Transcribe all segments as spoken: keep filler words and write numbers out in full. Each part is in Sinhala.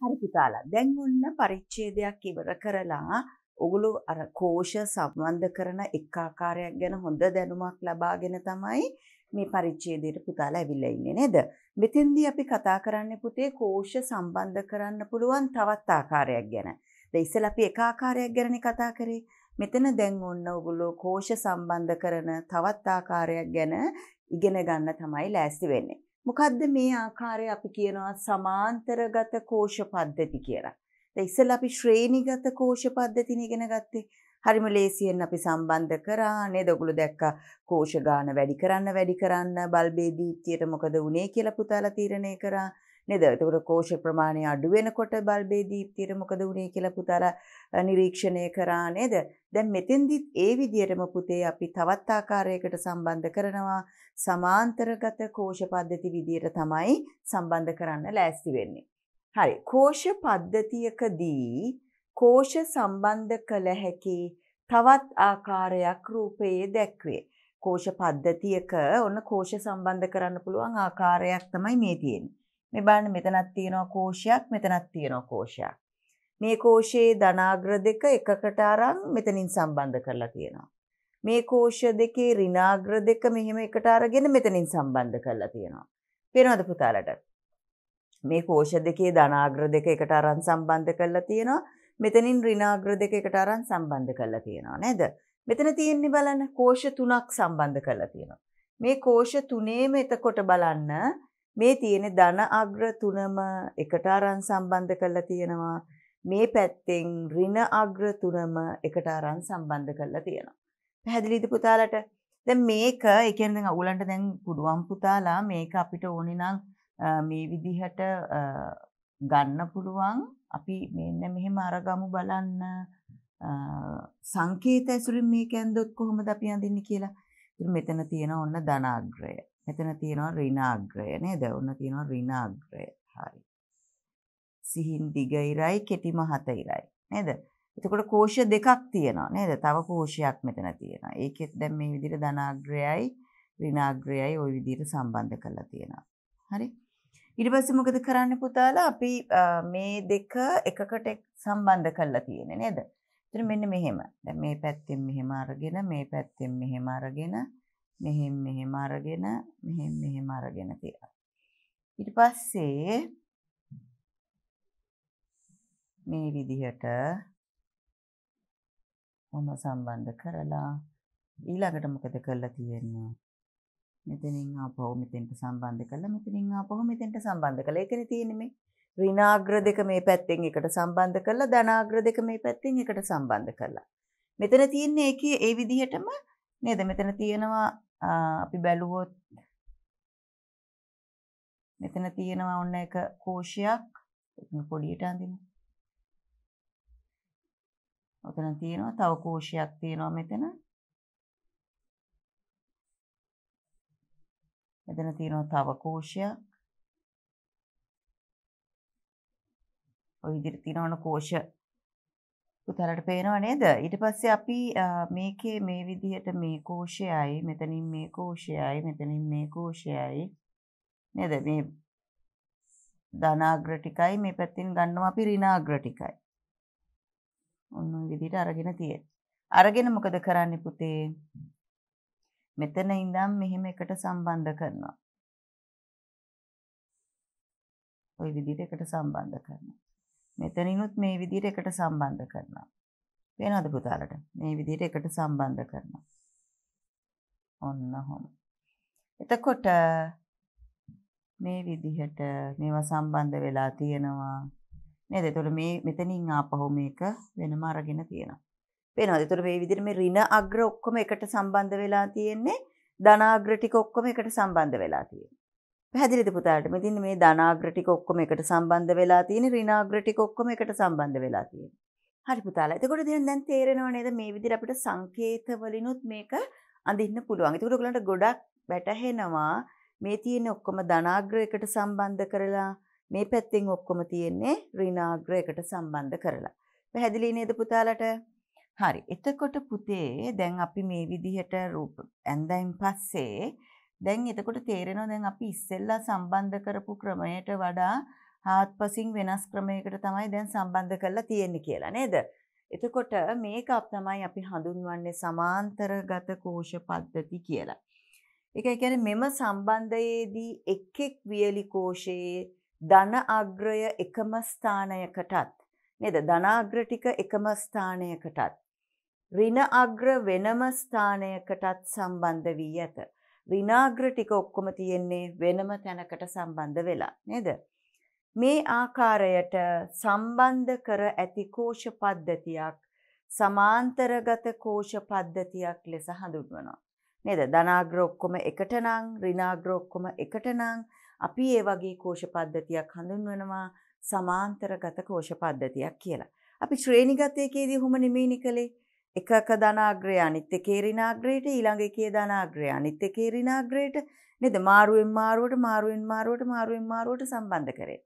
හරි පුතාලා. දැන් ඔන්න පරිච්ඡේදයක් ඉවර කරලා ඔගොල්ලෝ අර කෝෂ සම්බන්ධ කරන එක ආකාරයක් ගැන හොඳ දැනුමක් ලබාගෙන තමයි මේ පරිච්ඡේදයට පුතාලා ඇවිල්ලා ඉන්නේ නේද? මෙතෙන්දී අපි කතා කරන්නේ පුතේ කෝෂ සම්බන්ධ කරන්න පුළුවන් තවත් ආකාරයක් ගැන. දැන් ඉස්සෙල්ලා අපි එක ආකාරයක් ගැනනේ කතා කරේ. මෙතන දැන් ඔන්න ඔගොල්ලෝ කෝෂ සම්බන්ධ කරන තවත් ආකාරයක් ගැන ඉගෙන ගන්න තමයි ලෑස්ති වෙන්නේ. මොකද්ද මේ ආකාරය අපි කියනවා සමාන්තරගත කෝෂ පද්ධති කියලා. දැන් ඉස්සෙල්ලා අපි ශ්‍රේණිගත කෝෂ පද්ධතින ඉගෙන ගත්තේ. හරිම ලේසියෙන් අපි සම්බන්ධ කරා නේද? ඔගොල්ලෝ දැක්කා කෝෂ ගාන වැඩි කරන්න වැඩි කරන්න බල්බේ දීප්තියට මොකද වුනේ කියලා පුතාලා තීරණය කරා නේද? එතකොට කෝෂ ප්‍රමාණය අඩු වෙනකොට බල්බේ දීප්තියට මොකද වුනේ කියලා පුතාලා නිරීක්ෂණය කරා නේද? දැන් මෙතෙන්දිත් ඒ විදිහටම පුතේ අපි තවත් ආකාරයකට සම්බන්ධ කරනවා. සමාන්තරගත කෝෂ පද්ධති විදියට තමයි සම්බන්ධ කරන්න ලෑස්ති වෙන්නේ. හරි. කෝෂ පද්ධතියකදී කෝෂ සම්බන්ධ කළ හැකි තවත් ආකාරයක් රූපයේ දැක්වේ. කෝෂ පද්ධතියක ඔන්න කෝෂ සම්බන්ධ කරන්න පුළුවන් ආකාරයක් තමයි මේ තියෙන්නේ. මේ බලන්න මෙතනක් තියෙනවා කෝෂයක්, මෙතනක් තියෙනවා කෝෂයක්. මේ කෝෂයේ ධනාග්‍ර දෙක එකකට අරන් මෙතනින් සම්බන්ධ කරලා තියෙනවා. මේ කෝෂ දෙකේ ඍණාග්‍ර දෙක මෙහෙම එකට අරගෙන මෙතනින් සම්බන්ධ කරලා තියෙනවා. පේනවද පුතාලට? මේ කෝෂ දෙකේ ධනාග්‍ර දෙක එකට අරන් සම්බන්ධ කරලා තියෙනවා. මෙතනින් ඍණාග්‍ර දෙක එකට අරන් සම්බන්ධ කරලා තියෙනවා නේද? මෙතන තියෙන්නේ බලන්න කෝෂ තුනක් සම්බන්ධ කරලා තියෙනවා. මේ කෝෂ තුනේම එතකොට බලන්න මේ තියෙන ධනාග්‍ර තුනම එකට අරන් සම්බන්ධ කරලා තියෙනවා. මේ පැත්තෙන් ඍණාග්‍ර තුනම එකට අරන් සම්බන්ධ කරලා තියෙනවා. පැහැදිලිද පුතාලට? දැන් මේක ඒ කියන්නේ දැන් අගලන්ට දැන් පුදුවම් පුතාලා මේක අපිට ඕනේ නම් මේ විදිහට ගන්න පුළුවන්. අපි මෙන්න මෙහෙම අරගමු බලන්න. සංකේත ඇසුරින් මේක ඇඳොත් කොහොමද අපි අඳින්නේ කියලා. ඉතින් මෙතන තියෙනවා ඔන්න ධනාග්‍රය. මෙතන තියෙනවා ඍණාග්‍රය නේද? ඔන්න තියෙනවා ඍණාග්‍රය. හරි. සිහින් දිග ඉරයි කෙටි මහත ඉරයි නේද? එතකොට කෝෂ දෙකක් තියෙනවා නේද? තව කෝෂයක් මෙතන තියෙනවා. ඒකෙත් දැන් මේ විදිහට ධනාග්‍රයයි ඍණාග්‍රයයි ওই විදිහට සම්බන්ධ කරලා තියෙනවා. හරි. ඊට පස්සේ මොකද කරන්න පුතාලා? අපි මේ දෙක එකකට සම්බන්ධ කරලා තියෙන්නේ නේද? එතන මෙන්න මෙහෙම. දැන් මේ පැත්තෙන් මෙහෙම අරගෙන මේ පැත්තෙන් මෙහෙම අරගෙන මෙහෙන් මෙහෙම අරගෙන මෙහෙන් මෙහෙම අරගෙන තියෙනවා. ඊට පස්සේ මේ විදිහට මම සම්බන්ධ කරලා ඊළඟට මොකද කරලා තියෙන්නේ? මෙතනින් ආපහු මෙතෙන්ට සම්බන්ධ කළා, මෙතනින් ආපහු මෙතෙන්ට සම්බන්ධ කළා. ඒකනේ තියෙන්නේ මේ ඍණාග්‍ර දෙක මේ පැත්තෙන් එකට සම්බන්ධ කළා, ධනාග්‍ර දෙක මේ පැත්තෙන් එකට සම්බන්ධ කළා. මෙතන තියෙන්නේ ඒකේ ඒ විදිහටම නේද? මෙතන තියෙනවා අපි බැලුවොත් මෙතන තියෙනවා ඔන්න එක කෝෂයක්. ඒක පොඩියට අඳින්න. ඔතන තියෙනවා තව කෝෂයක් තියෙනවා මෙතන. මෙතන තියෙනවා තව කෝෂයක්. ඔය විදිහට තියෙනවා කෝෂ. පුතාලට පේනව නේද? ඊට පස්සේ අපි මේකේ මේ විදිහට මේ කෝෂයයි මෙතනින් මේ කෝෂයයි මෙතනින් මේ කෝෂයයි නේද? මේ ධනාග්‍ර ටිකයි මේ පැත්තෙන් ගන්නවා අපි ඍණාග්‍ර ටිකයි. ඔන්න ඔය විදිහට අරගෙන තියෙන. අරගෙන මොකද කරන්නේ පුතේ? මෙතන ඉඳන් මෙහෙම එකට සම්බන්ධ කරනවා. ওই විදිහට එකට සම්බන්ධ කරනවා. මෙතනිනුත් මේ විදිහට එකට සම්බන්ධ කරනවා. පේනවද පුතාලට? මේ විදිහට එකට සම්බන්ධ කරනවා. ඔන්න ඔහොම. එතකොට මේ විදිහට මේවා සම්බන්ධ වෙලා තියෙනවා. නේද? එතකොට මේ මෙතනින් ආපහු මේක වෙනම අරගෙන තියෙනවා. පේනවද? එතකොට මේ විදිහට මේ ඍණ අග්‍ර ඔක්කොම එකට සම්බන්ධ වෙලා තියෙන්නේ. ධනාග්‍ර ටික ඔක්කොම එකට සම්බන්ධ වෙලා තියෙන්නේ. පැහැදිලිද පුතාලට? මෙතින් මේ ධනාග්‍ර ටික ඔක්කොම එකට සම්බන්ධ වෙලා තියෙන්නේ. ඍණාග්‍ර ටික ඔක්කොම එකට සම්බන්ධ වෙලා තියෙන්නේ. හරි පුතාලා. එතකොට දැන් දැන් තේරෙනව නේද? මේ විදිහට අපිට සංකේත වලිනුත් මේක අඳින්න පුළුවන්. ඒක උගලන්ට ගොඩක් වැටහෙනවා. මේ තියෙන ඔක්කොම ධනාග්‍ර එකට සම්බන්ධ කරලා මේ පැත්තෙන් ඔක්කොම තියෙන්නේ ඍණාග්‍රයකට සම්බන්ධ කරලා. පැහැදිලි නේද පුතාලට? හරි. එතකොට පුතේ දැන් අපි මේ විදිහට රූප ඇඳයින් පස්සේ දැන් එතකොට තේරෙනවා දැන් අපි ඉස්සෙල්ලා සම්බන්ධ කරපු ක්‍රමයට වඩා හාත්පසින් වෙනස් ක්‍රමයකට තමයි දැන් සම්බන්ධ කරලා තියෙන්නේ කියලා නේද? එතකොට මේක තමයි අපි හඳුන්වන්නේ සමාන්තරගත කෝෂ පද්ධති කියලා. ඒකයි කියන්නේ මෙම සම්බන්ධයේදී එක් එක් වියලි කෝෂයේ ධන අග්‍රය එකම ස්ථානයකටත් නේද? ධන අග්‍ර ටික එකම ස්ථානයකටත් ඍණ අග්‍ර වෙනම ස්ථානයකටත් සම්බන්ධ වී ඇත. ඍණ අග්‍ර ටික ඔක්කොම තියෙන්නේ වෙනම තැනකට සම්බන්ධ වෙලා නේද? මේ ආකාරයට සම්බන්ධ කර ඇති කෝෂ පද්ධතියක් සමාන්තරගත කෝෂ පද්ධතියක් ලෙස හඳුන්වනවා නේද? ධනාග්‍ර ඔක්කොම එකට නම් ඍණාග්‍ර ඔක්කොම එකට නම් අපි ඒ වගේ කෝෂ පද්ධතියක් හඳුන්වනවා සමාන්තරගත කෝෂ පද්ධතියක් කියලා. අපි ශ්‍රේණිගත එකේදී උහුම නෙමෙයි නිකලේ එකක ධනාග්‍රය අනිත් එකේ ඍණාග්‍රයට ඊළඟ එකේ ධනාග්‍රය අනිත් එකේ ඍණාග්‍රයට නේද මාරුවෙන් මාරුවට මාරුවෙන් මාරුවට මාරුවෙන් මාරුවට සම්බන්ධ කරේ.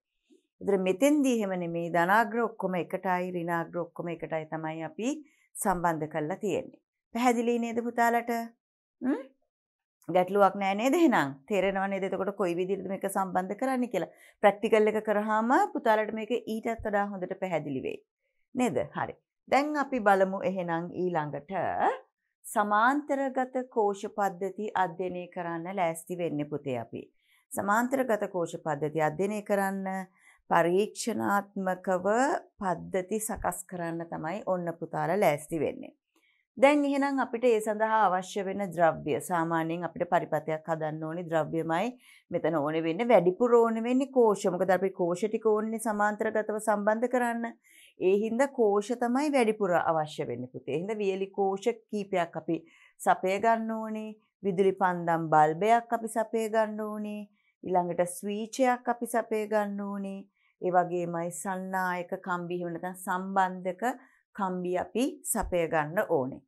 ඉතින් මෙතෙන්දී හැම නෙමේ ධනාග්‍ර ඔක්කොම එකටයි ඍණාග්‍ර ඔක්කොම එකටයි තමයි අපි සම්බන්ධ කරලා තියෙන්නේ. පැහැදිලි නේද පුතාලට? හ්ම් ගැටලුවක් නෑ නේද? එහෙනම් තේරෙනව නේද එතකොට කොයි විදිහටද මේක සම්බන්ධ කරන්නේ කියලා? ප්‍රැක්ටිකල් එක කරාම පුතාලට මේක ඊටත් වඩා හොඳට පැහැදිලි වෙයි නේද? හරි. දැන් අපි බලමු එහෙනම් ඊළඟට සමාන්තරගත කෝෂ පද්ධති අධ්‍යයනය කරන්න ලෑස්ති වෙන්නේ පුතේ අපි. සමාන්තරගත කෝෂ පද්ධති අධ්‍යයනය කරන්න පරීක්ෂණාත්මකව පද්ධති සකස් කරන්න තමයි ඔන්න පුතාලා ලෑස්ති වෙන්නේ. දැන් එහෙනම් අපිට ඒ සඳහා අවශ්‍ය වෙන ද්‍රව්‍ය සාමාන්‍යයෙන් අපිට පරිපථයක් හදන්න ඕනේ ද්‍රව්‍යමයි මෙතන ඕනේ වෙන්නේ වැඩිපුර ඕනේ වෙන්නේ කෝෂ. මොකද අපි කෝෂ ටික ඕනේ සමාන්තරගතව සම්බන්ධ කරන්න. ඒ හින්දා කෝෂ තමයි වැඩිපුර අවශ්‍ය වෙන්නේ පුතේ. ඒ හින්දා වියලි කෝෂ කීපයක් අපි සපය ගන්න ඕනේ. විදුලි පන්දම් බල්බයක් අපි සපය ගන්න ඕනේ. ඊළඟට ස්විචයක් අපි සපය ගන්න ඕනේ. ඒ වගේමයි සන්නායක කම්බි එහෙම නැත්නම් සම්බන්ධක කම්බි අපි සපය ගන්න ඕනේ.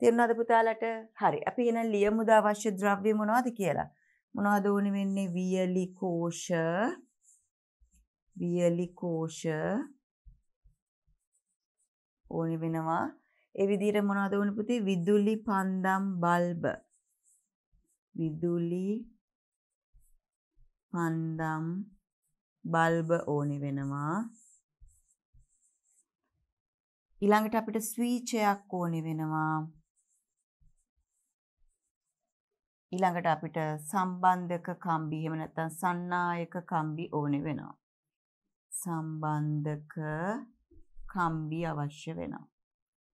තේරුණාද පුතාලට? හරි. අපි එහෙනම් ලියමුද අවශ්‍ය ද්‍රව්‍ය මොනවද කියලා? මොනවද ඕනේ වෙන්නේ? වියලි කෝෂ වියලි කෝෂ ඕනේ වෙනවා. ඒ විදිහට මොනවද ඕනේ පුතේ? විදුලි පන්දම් බල්බ. විදුලි පන්දම් බල්බ ඕනේ වෙනවා. ඊළඟට අපිට ස්විච් එකක් ඕනේ වෙනවා. ඊළඟට අපිට සම්බන්ධක කම්බි එහෙම නැත්නම් සන්නායක කම්බි ඕනේ වෙනවා. සම්බන්ධක කම්බි අවශ්‍ය වෙනවා.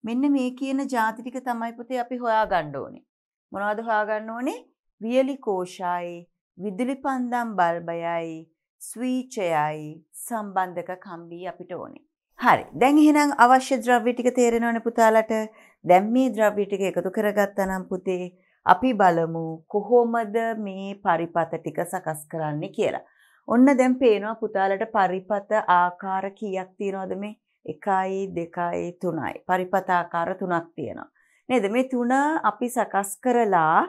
මෙන්න මේ කියන ಜಾති ටික තමයි පුතේ අපි හොයා ගන්න ඕනේ. මොනවද හොයා ගන්න ඕනේ? වියලි කෝෂයයි, විදුලි පන්දම් බල්බයයි, ස්විචයයි, සම්බන්ධක කම්බි අපිට ඕනේ. හරි. දැන් එහෙනම් අවශ්‍ය ද්‍රව්‍ය ටික තේරෙනවනේ පුතාලට. දැන් මේ ද්‍රව්‍ය ටික එකතු කරගත්තා නම් පුතේ අපි බලමු කොහොමද මේ පරිපථ ටික සකස් කරන්නේ කියලා. ඔන්න දැන් පේනවා පුතාලට පරිපථ ආකාර කීයක් තියෙනවද මේ? එකයි දෙකයි තුනයි පරිපථ ආකාර තුනක් තියෙනවා නේද? මේ තුන අපි සකස් කරලා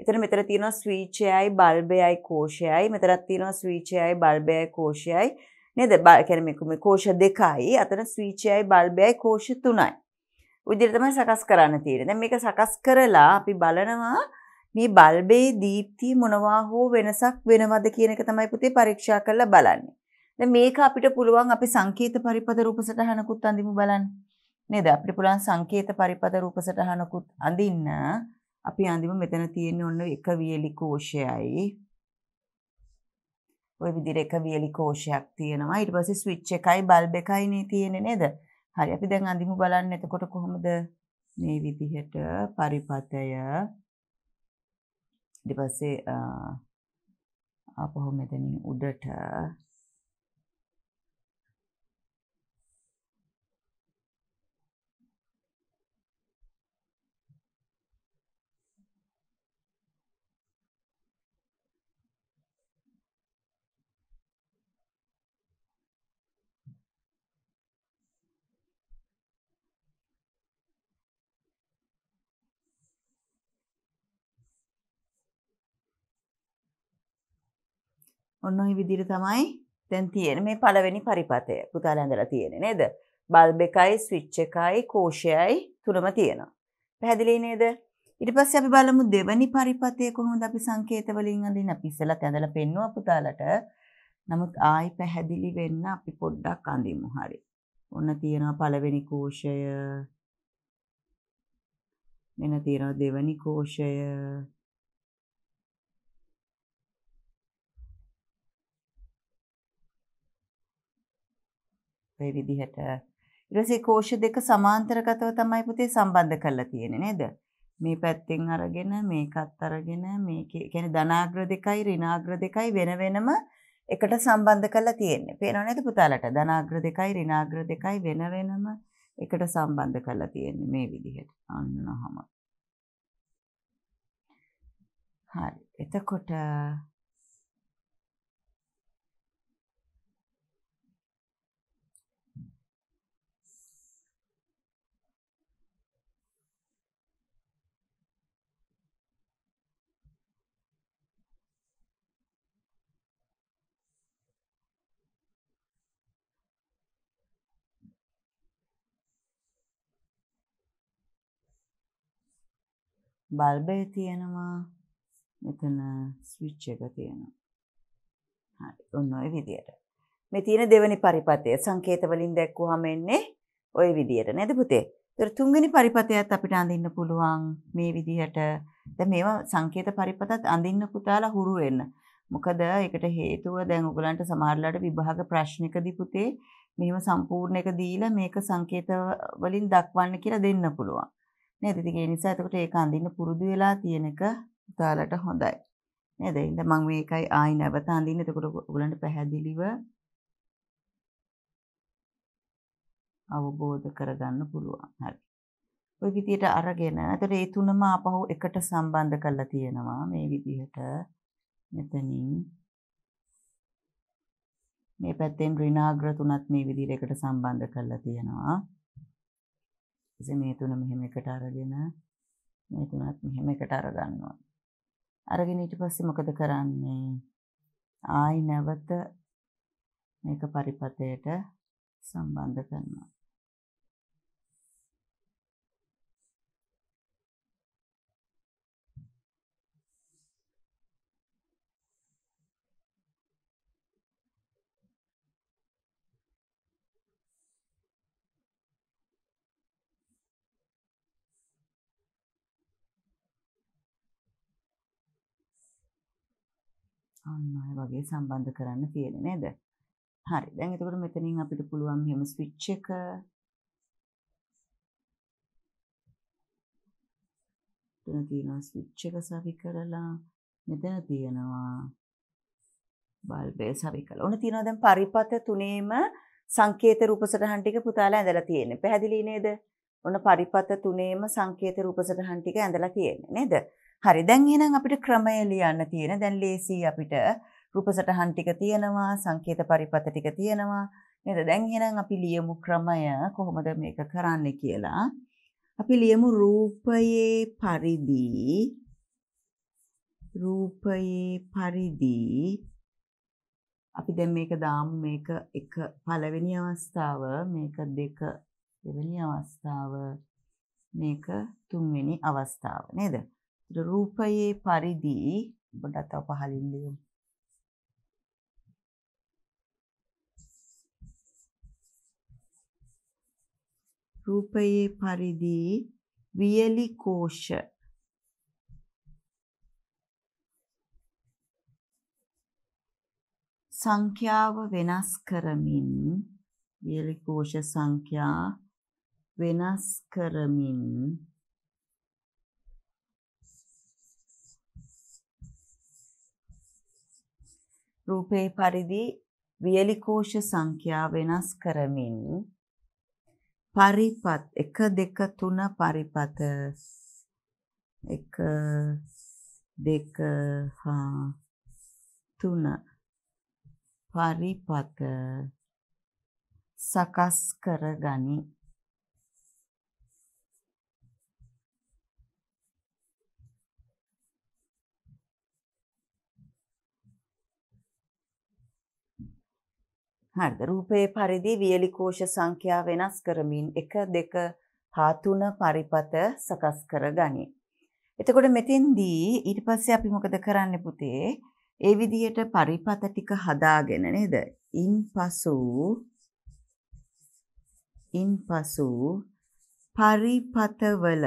එතන මෙතන තියෙනවා ස්විච්යයි බල්බයයි කෝෂයයි මෙතනත් තියෙනවා ස්විච්යයි බල්බයයි කෝෂයයි නේද? කියන්නේ මේ කෝෂ දෙකයි අතන ස්විච්යයි බල්බයයි කෝෂ තුනයි උදිර තමයි සකස් කරන්න තියෙන්නේ. දැන් මේක සකස් කරලා අපි බලනවා මේ බල්බේ දීප්තිය මොනවා හෝ වෙනසක් වෙනවද කියන එක තමයි පුතේ පරීක්ෂා කරලා බලන්නේ. දැන් මේක අපිට පුළුවන් අපි සංකේත පරිපද රූපසටහනකුත් අඳිමු බලන්න. නේද? අපිට පුළුවන් සංකේත පරිපද රූපසටහනකුත් අඳින්න. අපි අඳිමු මෙතන තියෙන ඔන්න එක වියලි කෝෂයයි. ওই විදිහට එක වියලි කෝෂයක් තියෙනවා. ඊට පස්සේ ස්විච් එකයි බල්බ් එකයි නේ තියෙන්නේ නේද? හරි. අපි දැන් අඳිමු බලන්න. එතකොට කොහොමද මේ විදිහට පරිපතය ඊට පස්සේ අපහොම මෙතනින් උඩට ඔන්න ඔය විදිහට තමයි දැන් තියෙන්නේ මේ පළවෙනි පරිපථය. පුතාලා ඇඳලා තියෙන්නේ නේද? බල්බ් එකයි, ස්විච් එකයි, කෝෂයයි තුනම තියෙනවා. පැහැදිලි නේද? ඊට පස්සේ අපි බලමු දෙවෙනි පරිපථය කොහොමද අපි සංකේත වලින් අඳින්න. අපි ඉස්සෙල්ලා ඇඳලා පෙන්නුවා පුතාලට. නමුත් ආයි පැහැදිලි වෙන්න අපි පොඩ්ඩක් අඳිමු හරි. ඔන්න තියෙනවා පළවෙනි කෝෂය. මෙන්න තියෙනවා දෙවෙනි කෝෂය. මේ විදිහට ඊට පස්සේ කෝෂ දෙක සමාන්තරගතව තමයි පුතේ සම්බන්ධ කරලා තියෙන්නේ නේද? මේ පැත්තෙන් අරගෙන මේකත් අරගෙන මේකේ කියන්නේ ධනාග්‍ර දෙකයි ඍණාග්‍ර දෙකයි වෙන වෙනම එකට සම්බන්ධ කරලා තියෙන්නේ. පේනව නේද පුතාලට? ධනාග්‍ර දෙකයි ඍණාග්‍ර දෙකයි වෙන වෙනම එකට සම්බන්ධ කරලා තියෙන්නේ මේ විදිහට. අන්නහම. හරි. එතකොට බල්බේ තියෙනවා මෙතන ස්විච් එක තියෙනවා හරි ඔන්න ඔය විදියට මේ තියෙන දෙවෙනි පරිපථය සංකේත වලින් දැක්වුවාම එන්නේ ඔය විදියට නේද පුතේ ඒතර තුන්වෙනි පරිපථයත් අපිට අඳින්න පුළුවන් මේ විදියට දැන් මේවා සංකේත පරිපථත් අඳින්න පුතාලා හුරු වෙන්න මොකද ඒකට හේතුව දැන් ඔයගලන්ට සමහරලාට විභාග ප්‍රශ්නකදී පුතේ මෙහෙම සම්පූර්ණ එක දීලා මේක සංකේත වලින් දක්වන්න කියලා දෙන්න පුළුවන් නේද ඉතින් ඒ නිසා එතකොට ඒක අඳින්න පුරුදු වෙලා තියෙනක උදාලට හොඳයි නේද ඉතින් මම මේකයි ආයි නැවත අඳින්න එතකොට ඔයගලන්ට පැහැදිලිව අවබෝධ කරගන්න පුළුවන් හරි ඔය විදියට අරගෙන එතකොට මේ තුනම ආපහු එකට සම්බන්ධ කරලා තියෙනවා මේ විදියට මෙතනින් මේ පැත්තෙන් ඍණාග්‍ර තුනත් මේ විදියට එකට සම්බන්ධ කරලා තියෙනවා इसे में तो ना महीने कटारा देना में तो ना महीने कटारा दानना आरगे नीचे पस्से मकद कराने आई नवत में का परिपते ऐटा संबंध करना අන්නයි වගේ සම්බන්ධ කරන්න තියෙන්නේ නේද? හරි. දැන් එතකොට මෙතනින් අපිට පුළුවන් මෙහෙම ස්විච් එක මෙතන තියෙනවා ස්විච් එක සවි කරලා මෙතන තියෙනවා බල්බේ සවි කරලා. ඔන්න තියෙනවා දැන් පරිපත තුනේම සංකේත රූපසටහන් ටික පුතාලා ඇඳලා තියෙන්නේ. පැහැදිලි නේද? ඔන්න පරිපත තුනේම සංකේත රූපසටහන් ටික ඇඳලා තියෙන්නේ නේද? හරි දැන් එහෙනම් අපිට ක්‍රමය ලියන්න තියෙන දැන් ලේසි අපිට රූපසටහන් ටික තියෙනවා සංකේත පරිපත ටික තියෙනවා නේද දැන් එහෙනම් අපි ලියමු ක්‍රමය කොහොමද මේක කරන්නේ කියලා අපි ලියමු රූපයේ පරිදි රූපයේ පරිදි අපි දැන් මේක දාමු මේක එක පළවෙනි අවස්ථාව මේක දෙක දෙවෙනි අවස්ථාව මේක තුන්වෙනි අවස්ථාව නේද රූපයේ පරිදි පොඩ්ඩක් තව පහලින් ලියමු රූපයේ පරිදි වියලි කෝෂ සංඛ්‍යාව වෙනස් කරමින් වියලි කෝෂ සංඛ්‍යා වෙනස් කරමින් රූපේ පරිදි වියලි කෝෂ සංඛ්‍යාව වෙනස් කරමින් පරිපත් එක දෙක තුන පරිපත එක දෙක තුන පරිපත සකස් කරගනි හරිද රූපේ පරිදි වියලි කෝෂ සංඛ්‍යාව වෙනස් කරමින් එක දෙක හා තුන පරිපත සකස් කරගනි. එතකොට මෙතෙන්දී ඊට පස්සේ අපි මොකද කරන්නේ පුතේ? ඒ විදිහට පරිපත ටික හදාගෙන නේද? ඉන්පසු ඉන්පසු පරිපතවල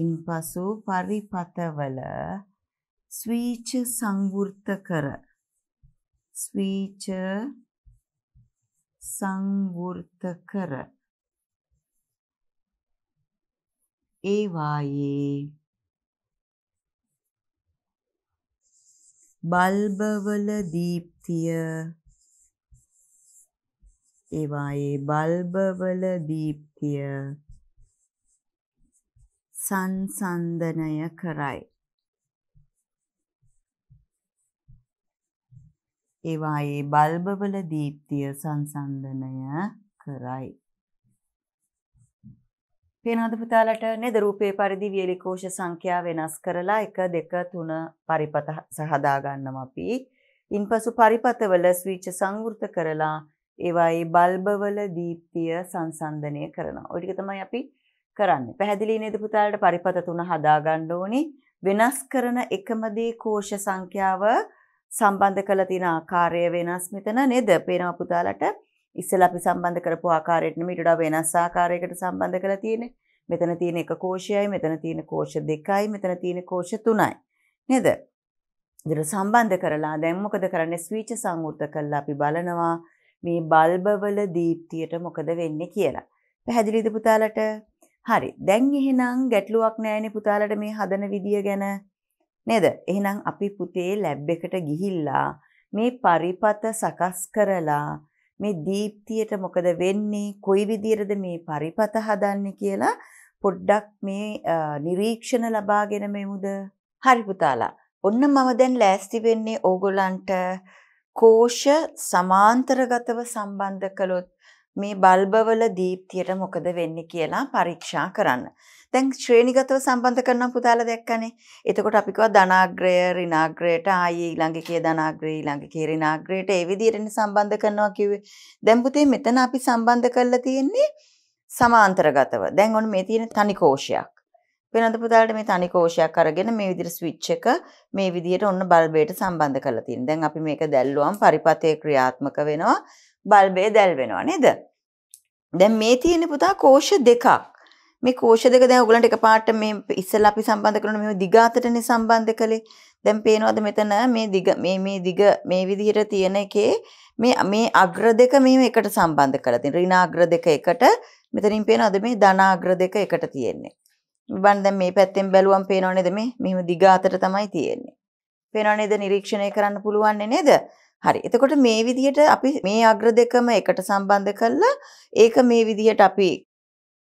ඉන්පසු පරිපතවල ස්විච් සංවෘත කර ස්විච් සංවෘත කර ඒ වායේ බල්බවල දීප්තිය ඒවායේ බල්බවල දීප්තිය සංසන්දනය කරයි ඒවායේ බල්බවල දීප්තිය සංසන්දනය කරයි පේනවද පුතාලට නේද රූපේ පරිදි වියලි කෝෂ සංඛ්‍යා වෙනස් කරලා one two three පරිපත හදා ගන්නවා අපි ඉන්පසු පරිපතවල ස්විච් සංවෘත කරලා ඒවායේ බල්බවල දීප්තිය සංසන්දනය කරනවා ඔය ටික තමයි අපි කරන්නේ පැහැදිලි නේද පුතාලට පරිපත තුන හදා ගන්න ඕනි වෙනස් කරන එකම දේ කෝෂ සංඛ්‍යාව සම්බන්ධ කරලා තියෙන ආකාරය වෙනස් මෙතන නේද පේනවා පුතාලට ඉස්සෙල්ලා අපි සම්බන්ධ කරපු ආකාරයට නෙමෙයි ඊට වඩා වෙනස් ආකාරයකට සම්බන්ධ කරලා තියෙන්නේ. මෙතන තියෙන එක කෝෂයයි, මෙතන තියෙන කෝෂ දෙකයි, මෙතන තියෙන කෝෂ තුනයි. නේද? ඊට සම්බන්ධ කරලා දැන් මොකද කරන්නේ? ස්විච් සංවෘත කරලා අපි බලනවා මේ බල්බවල දීප්තියට මොකද වෙන්නේ කියලා. පැහැදිලිද පුතාලට? හරි. දැන් එහෙනම් ගැටලුවක් නැහැනේ පුතාලට මේ හදන විදිය ගැන. නේද? එහෙනම් අපි පුතේ ලැබ් එකට ගිහිල්ලා මේ පරිපත සකස් කරලා මේ දීප්තියට මොකද වෙන්නේ කොයි විදියටද මේ පරිපත හදන්නේ කියලා පොඩ්ඩක් මේ නිරීක්ෂණ ලබාගෙන මෙමුද හරි පුතාලා ඔන්න මම දැන් ලෑස්ති වෙන්නේ ඕගොල්ලන්ට කෝෂ සමාන්තරගතව සම්බන්ධ කළොත් මේ බල්බවල දීප්තියට මොකද වෙන්නේ කියලා පරීක්ෂා කරන්න දැන් ශ්‍රේණිගතව සම්බන්ධ කරනවා පුතාලා දැක්කනේ එතකොට අපි කිව්වා ධනාග්‍රය ඍණාග්‍රයට ආයේ ඊළඟ කේ ධනාග්‍රය ඊළඟ කේ ඍණාග්‍රයට ඒ විදිහටනේ සම්බන්ධ කරනවා කිව්වේ දැන් පුතේ මෙතන අපි සම්බන්ධ කරලා තියෙන්නේ සමාන්තරගතව දැන් ඔන්න මේ තියෙන තනි කෝෂයක් වෙනද පුතාලාට මේ තනි කෝෂයක් අරගෙන මේ විදිහට ස්විච් එක මේ විදිහට ඔන්න බල්බයට සම්බන්ධ කරලා තියෙනවා දැන් අපි මේක දැල්ලුවම පරිපතේ ක්‍රියාත්මක වෙනවා බල්බේ දැල් වෙනවා නේද දැන් මේ තියෙන පුතා කෝෂ දෙකක් මේ කෝෂ දෙක දැන් ඔයගලන්ට එකපාරට මේ ඉස්සෙල්ලා අපි සම්බන්ධ කරන මේ දිගාතටනේ සම්බන්ධ කළේ. දැන් පේනවද මෙතන මේ දිග මේ මේ දිග මේ විදිහට තියෙන එකේ මේ මේ අග්‍ර දෙක මේව එකට සම්බන්ධ කරලා තියෙන. ඍණාග්‍ර දෙක එකට මෙතනින් පේනවද මේ ධනාග්‍ර දෙක එකට තියෙන්නේ. බලන්න දැන් මේ පැත්තෙන් බැලුවම පේනව නේද මේ මෙහෙම දිගාතට තමයි තියෙන්නේ. පේනව නේද නිරීක්ෂණය කරන්න පුළුවන් නේද? හරි. එතකොට මේ විදිහට අපි මේ අග්‍ර දෙකම එකට සම්බන්ධ කළා. ඒක මේ විදිහට අපි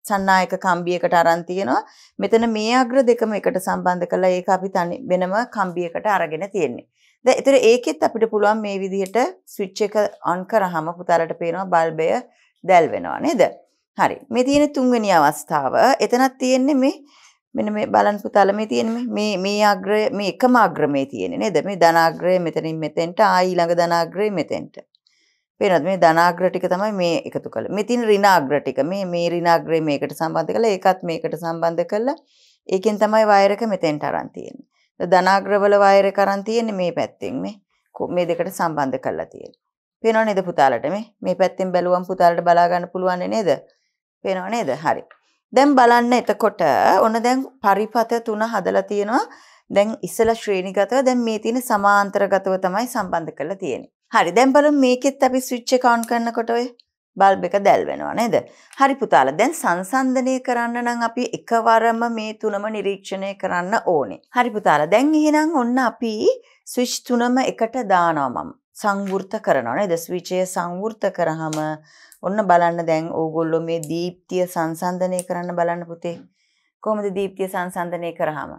සන්නායක කම්බියකට අරන් තියෙනවා මෙතන මේ අග්‍ර දෙකම එකට සම්බන්ධ කරලා ඒක අපි තනි වෙනම කම්බියකට අරගෙන තියෙන්නේ. දැන් ඒතර ඒකෙත් අපිට පුළුවන් මේ විදිහට ස්විච් එක ඔන් කරාම පුතාලට පේනවා බල්බය දැල් වෙනවා නේද? හරි. මේ තියෙන තුන්වෙනි අවස්ථාව. එතනක් තියෙන්නේ මේ මෙන්න මේ බලන්න පුතාලා මේ තියෙන්නේ මේ මේ අග්‍රය මේ එකම අග්‍රමේ තියෙන්නේ නේද? මේ ධනාග්‍රය මෙතනින් මෙතෙන්ට ආයි ඊළඟ ධනාග්‍රය මෙතෙන්ට. පේනවද මේ ධනාග්‍ර ටික තමයි මේ එකතු කළේ. මේ තියෙන ඍණාග්‍ර ටික මේ මේ ඍණාග්‍රේ මේකට සම්බන්ධ කළා. ඒකත් මේකට සම්බන්ධ කළා. ඒකෙන් තමයි වයර් එක මෙතෙන්ට අරන් තියෙන්නේ. ධනාග්‍ර වල වයර් එක අරන් තියෙන්නේ මේ පැත්තෙන් මේ මේ දෙකට සම්බන්ධ කරලා තියෙන්නේ. පේනව නේද පුතාලට මේ මේ පැත්තෙන් බැලුවම පුතාලට බලා ගන්න පුළුවන් නේද? පේනව නේද? හරි. දැන් බලන්න එතකොට ඔන්න දැන් පරිපත තුන හදලා තියෙනවා. දැන් ඉස්සලා ශ්‍රේණිගතව දැන් මේ තියෙන සමාන්තරගතව තමයි සම්බන්ධ කරලා තියෙන්නේ. හරි දැන් බලමු මේකෙත් අපි ස්විච් එක ඔන් කරනකොට ඔය බල්බ් එක දැල් වෙනවා නේද? හරි පුතාලා දැන් සංසන්දනය කරන්න නම් අපි එකවරම මේ තුනම නිරීක්ෂණය කරන්න ඕනේ. හරි පුතාලා දැන් එහෙනම් ඔන්න අපි ස්විච් තුනම එකට දානවා මම. සංවෘත කරනවා නේද? ස්විචය සංවෘත කරාම ඔන්න බලන්න දැන් ඕගොල්ලෝ මේ දීප්තිය සංසන්දනය කරන්න බලන්න පුතේ. කොහොමද දීප්තිය සංසන්දනය කරාම?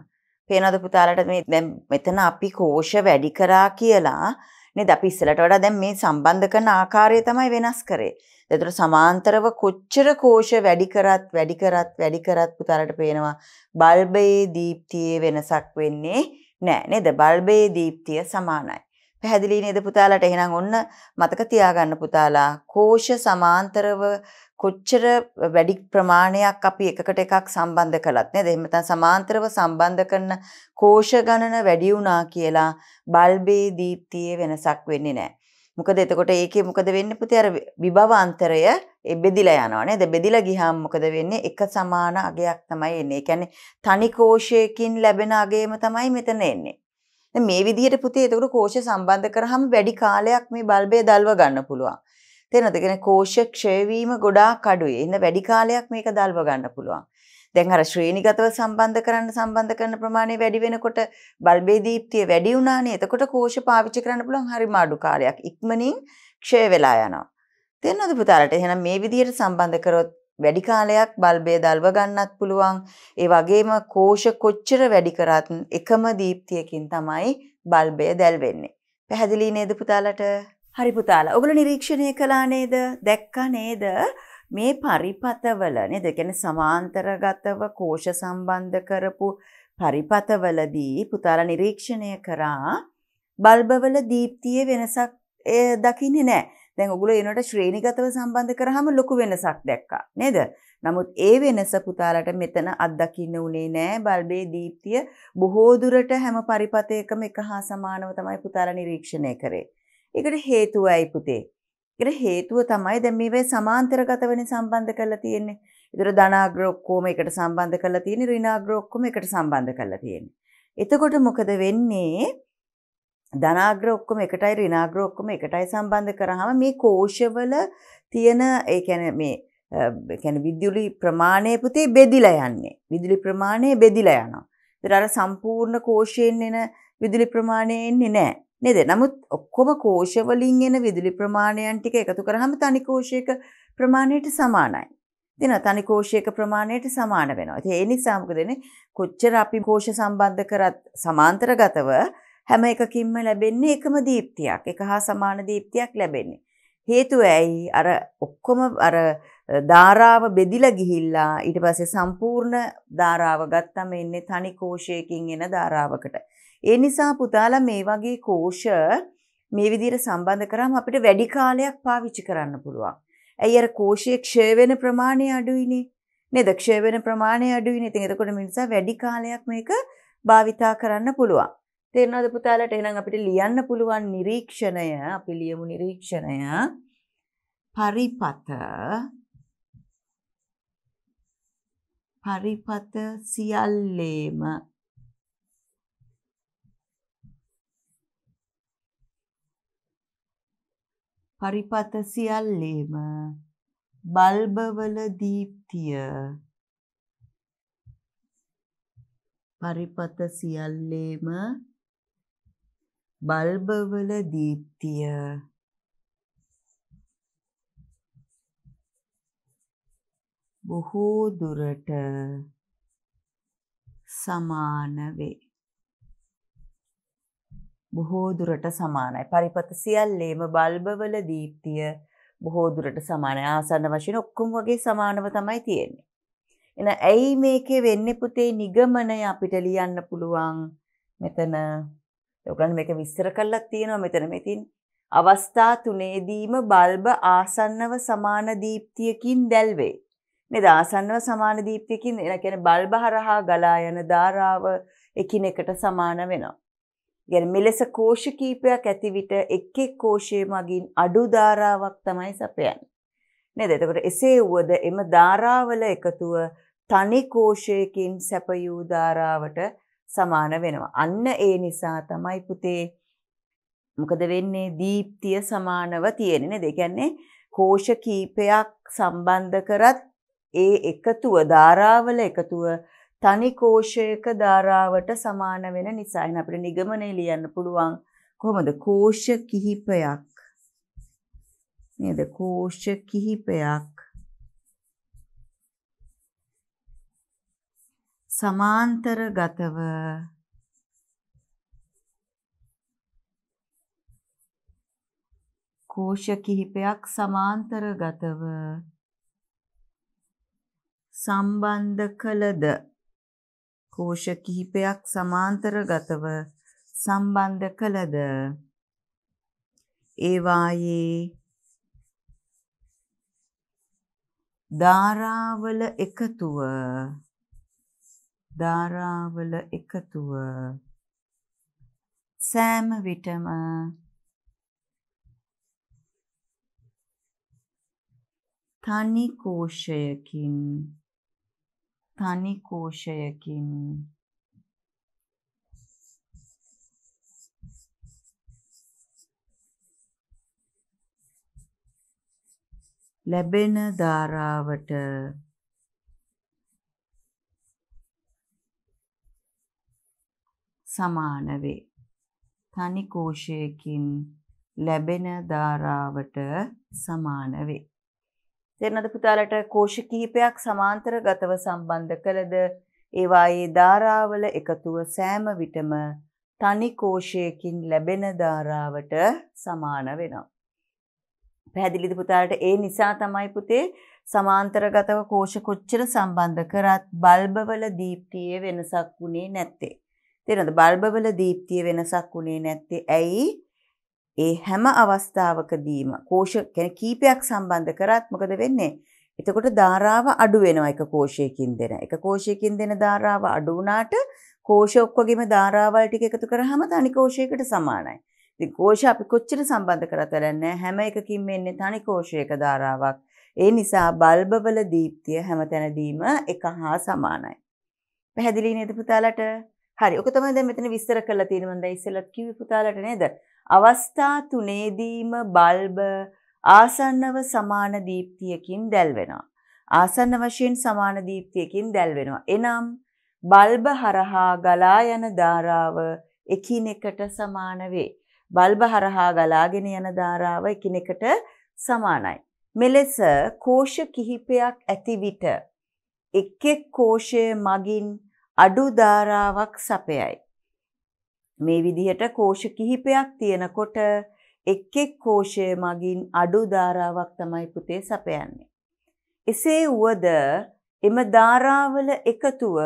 පේනවද පුතාලට මේ දැන් මෙතන අපි කෝෂ වැඩි කරා කියලා නේද අපි ඉස්සලට වඩා දැන් මේ සම්බන්ධ කරන ආකාරය තමයි වෙනස් කරේ. ඒතර සමාන්තරව කොච්චර කෝෂ වැඩි කරත් වැඩි කරත් වැඩි කරත් පුතාලට පේනවා බල්බයේ දීප්තියේ වෙනසක් වෙන්නේ නැහැ නේද? බල්බයේ දීප්තිය සමානයි. පැහැදිලි නේද පුතාලට? එහෙනම් ඔන්න මතක තියාගන්න පුතාලා, කෝෂ සමාන්තරව කොච්චර වැඩි ප්‍රමාණයක් අපි එකකට එකක් සම්බන්ධ කළත් නේද? එහෙම නැත්නම් සමාන්තරව සම්බන්ධ කරන කෝෂ ගණන වැඩි වුණා කියලා බල්බේ දීප්තියේ වෙනසක් වෙන්නේ නැහැ. මොකද එතකොට ඒකේ මොකද වෙන්නේ පුතේ? අර විභව අන්තරය ඒ බෙදිලා යනවා නේද? බෙදිලා ගියාම මොකද වෙන්නේ? එක සමාන අගයක් තමයි එන්නේ. ඒ කියන්නේ තනි කෝෂයකින් ලැබෙන අගයම තමයි මෙතන එන්නේ. දැන් මේ විදිහට පුතේ එතකොට කෝෂ සම්බන්ධ කරාම වැඩි කාලයක් මේ බල්බය දල්ව ගන්න පුළුවන්. තේරෙනවද? කියන්නේ කෝෂ ක්ෂය වීම ගොඩාක් අඩුයි. එහෙනම් වැඩි කාලයක් මේක දල්ව ගන්න පුළුවන්. දැන් අර ශ්‍රේණිගතව සම්බන්ධ කරන්න සම්බන්ධ කරන ප්‍රමාණය වැඩි වෙනකොට බල්බේ දීප්තිය වැඩි වුණානේ. එතකොට කෝෂ පාවිච්චි කරන්න පුළුවන් හරිම අඩු කාලයක්, ඉක්මනින් ක්ෂය වෙලා යනවා. තේරෙනවද පුතාලට? එහෙනම් මේ විදිහට සම්බන්ධ කරොත් වැඩි කාලයක් බල්බේ දල්ව ගන්නත් පුළුවන්. ඒ වගේම කෝෂ කොච්චර වැඩි කරත් එකම දීප්තියකින් තමයි බල්බය දැල්වෙන්නේ. පැහැදිලි නේද පුතාලට? හරි පුතාලා. ඔගොල්ලෝ නිරීක්ෂණය කළා නේද? දැක්කා නේද? මේ පරිපතවල නේද? කියන්නේ සමාන්තරගතව කෝෂ සම්බන්ධ කරපු පරිපතවලදී පුතාලා නිරීක්ෂණය කරා බල්බවල දීප්තියේ වෙනසක් දකින්නේ නැහැ. දැන් ඔගොල්ලෝ ඒනට ශ්‍රේණිගතව සම්බන්ධ කරාම ලොකු වෙනසක් දැක්කා නේද? නමුත් ඒ වෙනස පුතාලට මෙතන අත්දකින්න උනේ නැහැ. බල්බේ දීප්තිය බොහෝ දුරට හැම පරිපතයකම එක හා සමානව තමයි පුතාලා නිරීක්ෂණය කරේ. ඒකට හේතුවයි පුතේ, ඒකට හේතුව තමයි දැන් මේවේ සමාන්තරගතවනේ සම්බන්ධ කරලා තියෙන්නේ. ඒතර ධනාග්‍ර ඔක්කොම එකට සම්බන්ධ කරලා තියෙන්නේ, ඍණාග්‍ර ඔක්කොම එකට සම්බන්ධ කරලා තියෙන්නේ. එතකොට මොකද වෙන්නේ? ධනාග්‍ර ඔක්කොම එකටයි ඍණාග්‍ර ඔක්කොම එකටයි සම්බන්ධ කරාම මේ කෝෂවල තියෙන ඒ කියන්නේ මේ ඒ කියන්නේ විදුලි ප්‍රමාණය පුතේ බෙදිලා යන්නේ. විදුලි ප්‍රමාණය බෙදිලා යනවා. ඒතර අර සම්පූර්ණ කෝෂයෙන් එන විදුලි ප්‍රමාණය එන්නේ නැහැ. නේද? නමුත් ඔක්කොම කෝෂ වලින් එන විදුලි ප්‍රමාණයන් ටික එකතු කරාම තනි කෝෂයක ප්‍රමාණයට සමානයි. දෙන තනි කෝෂයක ප්‍රමාණයට සමාන වෙනවා. ඉතින් ඒ නිසා මොකද වෙන්නේ? කොච්චර අපි කෝෂ සම්බන්ධ කරත් සමාන්තරගතව හැම එකකින්ම ලැබෙන්නේ එකම දීප්තියක්, එක හා සමාන දීප්තියක් ලැබෙන්නේ. හේතුව ඇයි? අර ඔක්කොම අර ධාරාව බෙදිලා ගිහිල්ලා ඊට පස්සේ සම්පූර්ණ ධාරාව ගත්තම එන්නේ තනි කෝෂයකින් එන ධාරාවකට. ඒ නිසා පුතාලා මේ වගේ කෝෂ මේ විදිහට සම්බන්ධ කරාම අපිට වැඩි කාලයක් පාවිච්චි කරන්න පුළුවන්. ඇයි? අර කෝෂයේ ක්ෂය වෙන ප්‍රමාණය අඩුයිනේ. නේද? ක්ෂය වෙන ප්‍රමාණය අඩුයිනේ. ඉතින් එතකොට මේ නිසා වැඩි කාලයක් මේක භාවිතා කරන්න පුළුවන්. තේරෙනවද පුතාලට? එහෙනම් අපිට ලියන්න පුළුවන් නිරීක්ෂණය, අපි ලියමු නිරීක්ෂණය. පරිපත පරිපත සියල්ලේම පරිපත සියල්ලේම බල්බවල දීප්තිය පරිපත සියල්ලේම බල්බවල දීප්තිය බොහෝ දුරට සමාන වේ. බොහෝ දුරට සමානයි. පරිපත සියල්ලේම බල්බවල දීප්තිය බොහෝ දුරට සමානයි. ආසන්න වශයෙන් ඔක්කොම වගේ සමානව තමයි තියෙන්නේ. එහෙනම් ඇයි මේකේ වෙන්නේ පුතේ? නිගමනය අපිට ලියන්න පුළුවන් මෙතන. ඔයගොල්ලන් මේක විස්තර කරලා තියෙනවා මෙතන. මෙතින් අවස්ථා තුනේදීම බල්බ ආසන්නව සමාන දීප්තියකින් දැල්වේ. නේද? ආසන්නව සමාන දීප්තියකින් ඒ කියන්නේ බල්බ හරහා ගලා යන ධාරාව එකිනෙකට සමාන වෙනවා. يعني මෙලෙස කෝෂ කීපයක් ඇති විට එක් එක් කෝෂයේ මගින් අඩු ධාරාවක් තමයි සපයන්නේ. නේද? එතකොට එසේ වුවද එම ධාරාවල එකතුව තනි කෝෂයකින් සැපයූ ධාරාවට සමාන වෙනවා. අන්න ඒ නිසා තමයි පුතේ මොකද වෙන්නේ? දීප්තිය සමානව තියෙන්නේ නේද? ඒ කියන්නේ කෝෂ කීපයක් සම්බන්ධ කරත් ඒ එකතුව ධාරාවල එකතුව තනි කෝෂයක ධාරාවට සමාන වෙන නිසා. එහෙනම් අපිට නිගමනය ලියන්න පුළුවන් කොහොමද? කෝෂ කිහිපයක් නේද? කෝෂ කිහිපයක් සමාන්තරගතව කෝෂ කිහිපයක් සමාන්තරගතව සම්බන්ධ කළද කෝෂ කිහිපයක් සමාන්තරගතව සම්බන්ධ කළද ඒවායේ ධාරාවල එකතුව ධාරාවල එකතුව සෑම විටම තනි කෝෂයකින් තනි කෝෂයකින් ලැබෙන ධාරාවට සමාන වේ. තනි කෝෂයකින් ලැබෙන ධාරාවට සමාන වේ. දෙන්නද පුතාලට කෝෂ කිහිපයක් සමාන්තරගතව සම්බන්ධ කළද ඒවායේ ධාරාවල එකතුව සෑම විටම තනි කෝෂයකින් ලැබෙන ධාරාවට සමාන වෙනවා. පැහැදිලිද පුතාලට? ඒ නිසා තමයි පුතේ සමාන්තරගතව කෝෂ කොච්චර සම්බන්ධ කරත් බල්බවල දීප්තියේ වෙනසක් වුණේ නැත්තේ. තේරෙනවද? බල්බවල දීප්තියේ වෙනසක් වුණේ නැත්තේ ඇයි? ඒ හැම අවස්ථාවකදීම කෝෂ කියන්නේ කීපයක් සම්බන්ධ කරත් මොකද වෙන්නේ? එතකොට ධාරාව අඩු වෙනවා. එක කෝෂයකින් දෙන එක කෝෂයකින් දෙන ධාරාව අඩු වුණාට කෝෂ ඔක්කොගෙම ධාරාවල් ටික එකතු කරාම තනි කෝෂයකට සමානයි. ඉතින් කෝෂ අපි කොච්චර සම්බන්ධ කරත් වැඩන්නේ හැම එකකින්ම එන්නේ තනි කෝෂයක ධාරාවක්. ඒ නිසා බල්බවල දීප්තිය හැමතැනදීම එක හා සමානයි. පැහැදිලි නේද පුතාලට? හරි. ඔක තමයි දැන් මෙතන විස්තර කරලා තියෙන්නේ. මම දැන් ඉස්සෙල්ලත් කිව්වේ පුතාලට නේද? අවස්ථා තුනේදීම බල්බ ආසන්නව සමාන දීප්තියකින් දැල්වෙනවා. ආසන්න වශයෙන් සමාන දීප්තියකින් දැල්වෙනවා. එනම් බල්බ හරහා ගලා යන ධාරාව එකිනෙකට සමාන වේ. බල්බ හරහා ගලාගෙන යන ධාරාව එකිනෙකට සමානයි. මෙලෙස කෝෂ කිහිපයක් ඇති විට එක් එක් කෝෂයේ මගින් අඩු ධාරාවක් සපයයි. මේ විදිහට කෝෂ කිහිපයක් තියෙනකොට එක් එක් කෝෂයේ මගින් අඩු ධාරාවක් තමයි පුතේ සපයන්නේ. එසේ වුවද එම ධාරාවල එකතුව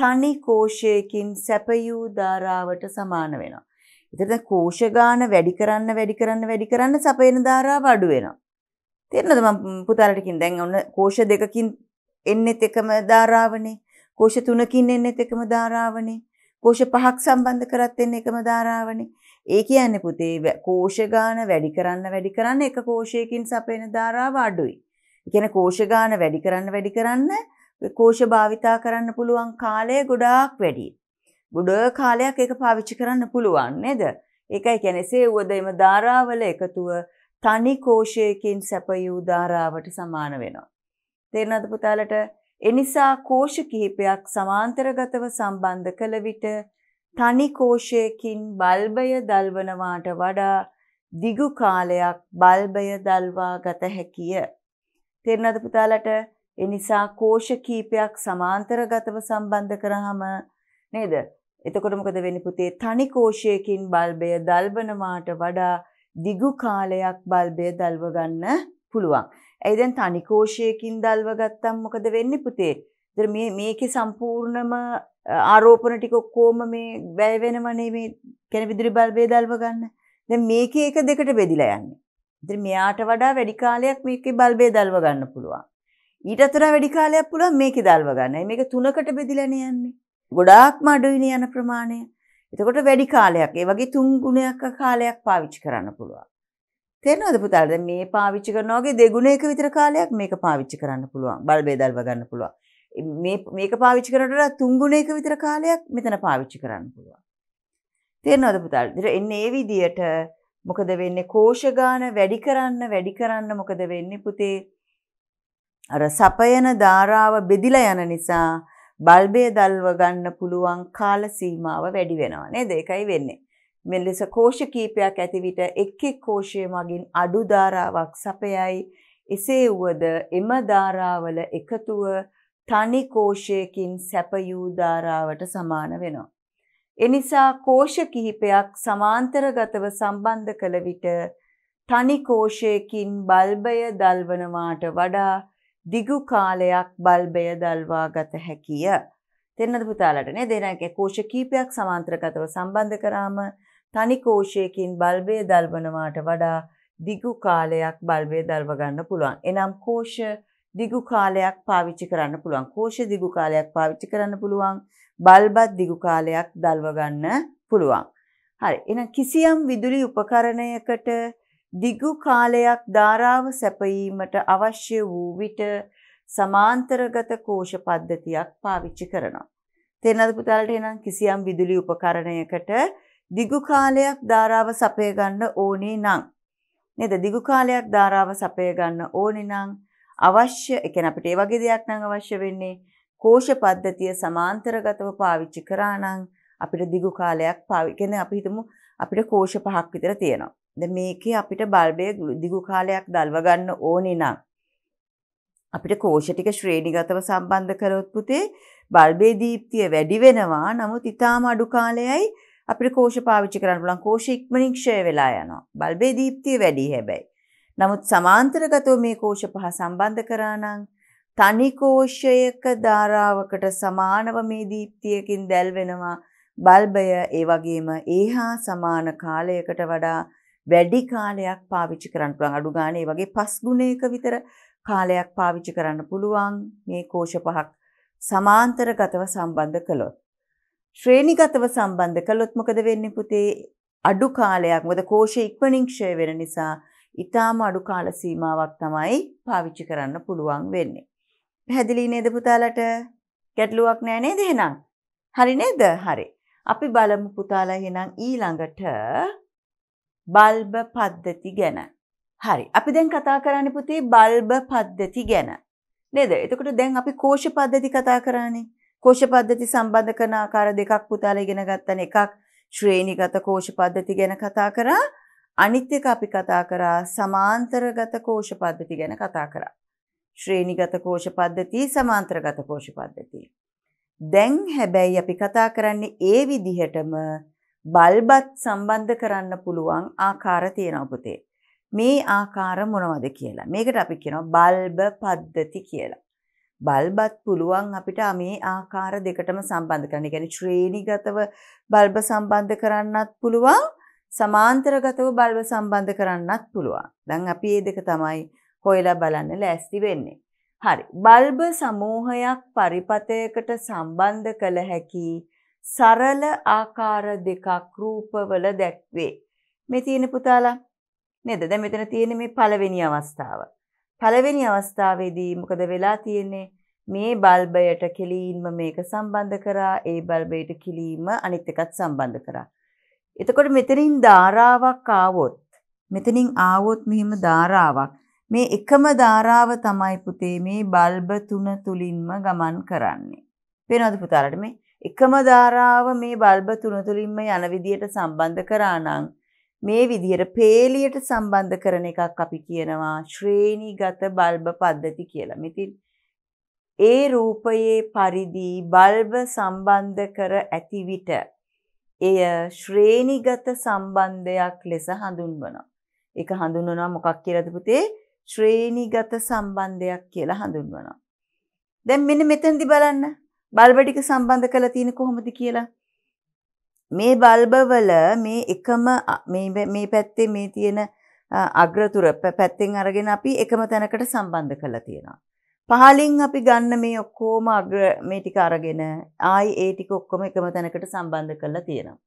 තනි කෝෂයකින් සැපයූ ධාරාවට සමාන වෙනවා. ඉතින් දැන් කෝෂ ගාන වැඩි කරන්න වැඩි කරන්න වැඩි කරන්න සපයන ධාරාව අඩු වෙනවා. තේරෙනවද මම පුතාලට කියන්නේ? දැන් ඔන්න කෝෂ දෙකකින් එන්නෙත් එකම ධාරාවනේ. කෝෂ තුනකින් එන්නෙත් එකම ධාරාවනේ. කෝෂ පහක් සම්බන්ධ කරත් එන්නේ එකම ධාරාවනේ. ඒ කියන්නේ පුතේ කෝෂ ගාන වැඩි කරන්න වැඩි කරන්න එක කෝෂයකින් සපයන ධාරාව අඩුයි. ඒ කියන්නේ කෝෂ ගාන වැඩි කරන්න වැඩි කරන්න කෝෂ භාවිතා කරන්න පුළුවන් කාලය ගොඩාක් වැඩි. ගොඩ කාලයක් ඒක පාවිච්චි කරන්න පුළුවන් නේද? ඒකයි කියන්නේ සේවුවද එම ධාරාවල එකතුව තනි කෝෂයකින් සැපයූ ධාරාවට සමාන වෙනවා. තේරෙනවද පුතාලට? එනිසා කෝෂ කිහිපයක් සමාන්තරගතව සම්බන්ධ කළ විට තනි කෝෂයකින් බල්බය දල්වනවාට වඩා දිගු කාලයක් බල්බය දල්වා ගත හැකිය. තේරෙනවද පුතාලට? එනිසා කෝෂ කීපයක් සමාන්තරගතව සම්බන්ධ කරාම නේද? එතකොට මොකද වෙන්නේ පුතේ? තනි කෝෂයකින් බල්බය දල්වනවාට වඩා දිගු කාලයක් බල්බය දල්ව ගන්න පුළුවන්. එයි දැන් තනි කෝෂයකින් දල්ව ගත්තම් මොකද වෙන්නේ පුතේ? ඉතින් මේ මේකේ සම්පූර්ණම ආරෝපණ ටික කොහොම මේ වැය වෙනවනේ මේ කියන්නේ විදුලි බල්බය දල්ව ගන්න. දැන් මේකේ එක දෙකට බෙදිලා යන්නේ. ඉතින් මෙයාට වඩා වැඩි කාලයක් මේකේ බල්බය දල්ව ගන්න පුළුවන්. ඊට අතරා වැඩි කාලයක් පුළුවන් මේකේ දල්ව ගන්නයි. මේක තුනකට බෙදිලා යන්නේ. ගොඩාක්ම අඩුයිනේ යන ප්‍රමාණය. එතකොට වැඩි කාලයක් ඒ වගේ තුන් ගුණයක කාලයක් පාවිච්චි කරන්න පුළුවන්. තේරෙනවද පුතාලා? දැන් මේ පාවිච්චි කරනවා වගේ දෙගුණයක විතර කාලයක් මේක පාවිච්චි කරන්න පුළුවන්. බල්බය දල්ව ගන්න පුළුවන්. මේ මේක පාවිච්චි කරනට වඩා තුන් ගුණයක විතර කාලයක් මෙතන පාවිච්චි කරන්න පුළුවන්. තේරෙනවද පුතාලා? ඉතින් එන්නේ මේ විදියට මොකද වෙන්නේ? කෝෂ ගාන වැඩි කරන්න වැඩි කරන්න මොකද වෙන්නේ පුතේ? අර සපයන ධාරාව බෙදිලා යන නිසා බල්බය දල්ව ගන්න පුළුවන් කාල සීමාව වැඩි වෙනවා නේද? ඒකයි වෙන්නේ. මෙලෙස කෝෂ කීපයක් ඇති විට එක් එක් කෝෂයේ මගින් අඩු ධාරාවක් සපයයි. එසේ වුවද එම ධාරාවල එකතුව තනි කෝෂයකින් සැපයූ ධාරාවට සමාන වෙනවා. එනිසා කෝෂ කිහිපයක් සමාන්තරගතව සම්බන්ධ කළ විට තනි කෝෂයකින් බල්බය දල්වනවාට වඩා දිගු කාලයක් බල්බය දල්වා ගත හැකිය. තේරෙනවද පුතාලට? නේද? එනක කෝෂ කීපයක් සමාන්තරගතව සම්බන්ධ කරාම තනි කෝෂයකින් බල්බය දල්වනවාට වඩා දිගු කාලයක් බල්බය දල්ව ගන්න පුළුවන්. එනම් කෝෂ දිගු කාලයක් පාවිච්චි කරන්න පුළුවන්. කෝෂ දිගු කාලයක් පාවිච්චි කරන්න පුළුවන්. බල්බත් දිගු කාලයක් දල්ව ගන්න පුළුවන්. හරි. එහෙනම් කිසියම් විදුලි උපකරණයකට දිගු කාලයක් ධාරාව සැපයීමට අවශ්‍ය වූ විට සමාන්තරගත කෝෂ පද්ධතියක් පාවිච්චි කරනවා. තේරෙනවද පුතාලට? එහෙනම් කිසියම් විදුලි උපකරණයකට දිගු කාලයක් ධාරාව සැපය ගන්න ඕනේ නම් නේද? දිගු කාලයක් ධාරාව සැපය ගන්න ඕනේ නම් අවශ්‍ය, ඒ කියන්නේ අපිට ඒ වගේ දෙයක් නම් අවශ්‍ය වෙන්නේ කෝෂ පද්ධතිය සමාන්තරගතව පාවිච්චි කරා නම් අපිට දිගු කාලයක් පාවි. කියන්නේ අපි හිතමු අපිට කෝෂ පහක් විතර තියෙනවා. දැන් මේකේ අපිට බල්බය දිගු කාලයක් දල්ව ගන්න ඕනේ නම් අපිට කෝෂ ටික ශ්‍රේණිගතව සම්බන්ධ කරොත් පුතේ බල්බේ දීප්තිය වැඩි වෙනවා. නමුත් ඊටාම අඩු කාලයයි අපිට කෝෂ පාවිච්චි කරන්න පුළුවන්. කෝෂ ඉක්මනින් ක්ෂය වෙලා යනවා. බල්බේ දීප්තිය වැඩි හැබැයි. නමුත් සමාන්තරගතව මේ කෝෂ පහ සම්බන්ධ කරා නම් තනි කෝෂයක ධාරාවකට සමානව මේ දීප්තියකින් දැල් වෙනවා. බල්බය ඒ වගේම ඒහා සමාන කාලයකට වඩා වැඩි කාලයක් පාවිච්චි කරන්න පුළුවන්. අඩු ගානේ ඒ වගේ පස් ගුණයක විතර කාලයක් පාවිච්චි කරන්න පුළුවන් මේ කෝෂ පහක් සමාන්තරගතව සම්බන්ධ කළොත්. ශ්‍රේණිගතව සම්බන්ධ කළොත් මොකද වෙන්නේ පුතේ? අඩු කාලයක්. මොකද කෝෂ ඉක්මනින් ක්ෂය වෙන නිසා ඊටාම අඩු කාල සීමාවක් තමයි පාවිච්චි කරන්න පුළුවන් වෙන්නේ. පැහැදිලි නේද පුතාලට? ගැටලුවක් නෑ නේද එහෙනම්? හරි නේද? හරි. අපි බලමු පුතාලා එහෙනම් ඊළඟට බල්බ පද්ධති ගැන. හරි. අපි දැන් කතා කරන්නේ පුතේ බල්බ පද්ධති ගැන. නේද? එතකොට දැන් අපි කෝෂ පද්ධති කතා කරානේ. කෝෂ පද්ධති සම්බන්ධ කරන ආකාර දෙකක් පුතාලා ඉගෙන ගන්න. එකක් ශ්‍රේණිගත කෝෂ පද්ධති ගැන කතා කරා. අනිත් එක අපි කතා කරා සමාන්තරගත කෝෂ පද්ධති ගැන කතා කරා. ශ්‍රේණිගත කෝෂ පද්ධති, සමාන්තරගත කෝෂ පද්ධති. දැන් හැබැයි අපි කතා කරන්නේ ඒ විදිහටම බල්බත් සම්බන්ධ කරන්න පුළුවන් ආකාර තියෙනවා පුතේ. මේ ආකාර මොනවද කියලා. මේකට අපි කියනවා බල්බ පද්ධති කියලා. බල්බත් පුළුවන් අපිට මේ ආකාර දෙකටම සම්බන්ධ කරන්න. ඒ කියන්නේ ශ්‍රේණිගතව බල්බ සම්බන්ධ කරන්නත් පුළුවන්, සමාන්තරගතව බල්බ සම්බන්ධ කරන්නත් පුළුවන්. දැන් අපි මේ දෙක තමයි හොයලා බලන්න ලෑස්ති වෙන්නේ. හරි. බල්බ සමූහයක් පරිපථයකට සම්බන්ධ කළ හැකි සරල ආකාර දෙකක් රූපවල දැක්වේ. මේ තියෙන පුතාලා නේද? දැන් මෙතන තියෙන මේ පළවෙනි අවස්ථාව. පළවෙනි අවස්ථාවේදී මොකද වෙලා තියෙන්නේ? මේ බල්බයට කෙලින්ම මේක සම්බන්ධ කරා, ඒ බල්බයට කෙලින්ම අනිත් එකත් සම්බන්ධ කරා. එතකොට මෙතනින් ධාරාවක් ආවොත්, මෙතනින් ආවොත් මෙහෙම ධාරාවක්, මේ එකම ධාරාව තමයි පුතේ මේ බල්බ තුන තුලින්ම ගමන් කරන්නේ. වෙනවද පුතාලට මේ? එකම ධාරාව මේ බල්බ තුන තුලින්ම යන විදියට සම්බන්ධ කරා නම් මේ විදියට පේලියට සම්බන්ධ කරන එකක් අපි කියනවා ශ්‍රේණිගත බල්බ පද්ධති කියලා. මෙතින් ඒ රූපයේ පරිදි බල්බ සම්බන්ධ කර ඇති විට එය ශ්‍රේණිගත සම්බන්ධයක් ලෙස හඳුන්වනවා. ඒක හඳුන්වනවා මොකක් කියලාද පුතේ? ශ්‍රේණිගත සම්බන්ධයක් කියලා හඳුන්වනවා. දැන් මෙන්න මෙතනදී බලන්න. බල්බ ටික සම්බන්ධ කරලා තියෙන කොහොමද කියලා. මේ බල්බ වල මේ එකම මේ මේ පැත්තේ මේ තියෙන අග්‍රතුර පැත්තෙන් අරගෙන අපි එකම තැනකට සම්බන්ධ කරලා තියෙනවා. පහලින් අපි ගන්න මේ ඔක්කොම අග්‍ර මේ ටික අරගෙන ආයි ඒ ටික ඔක්කොම එකම තැනකට සම්බන්ධ කරලා තියෙනවා.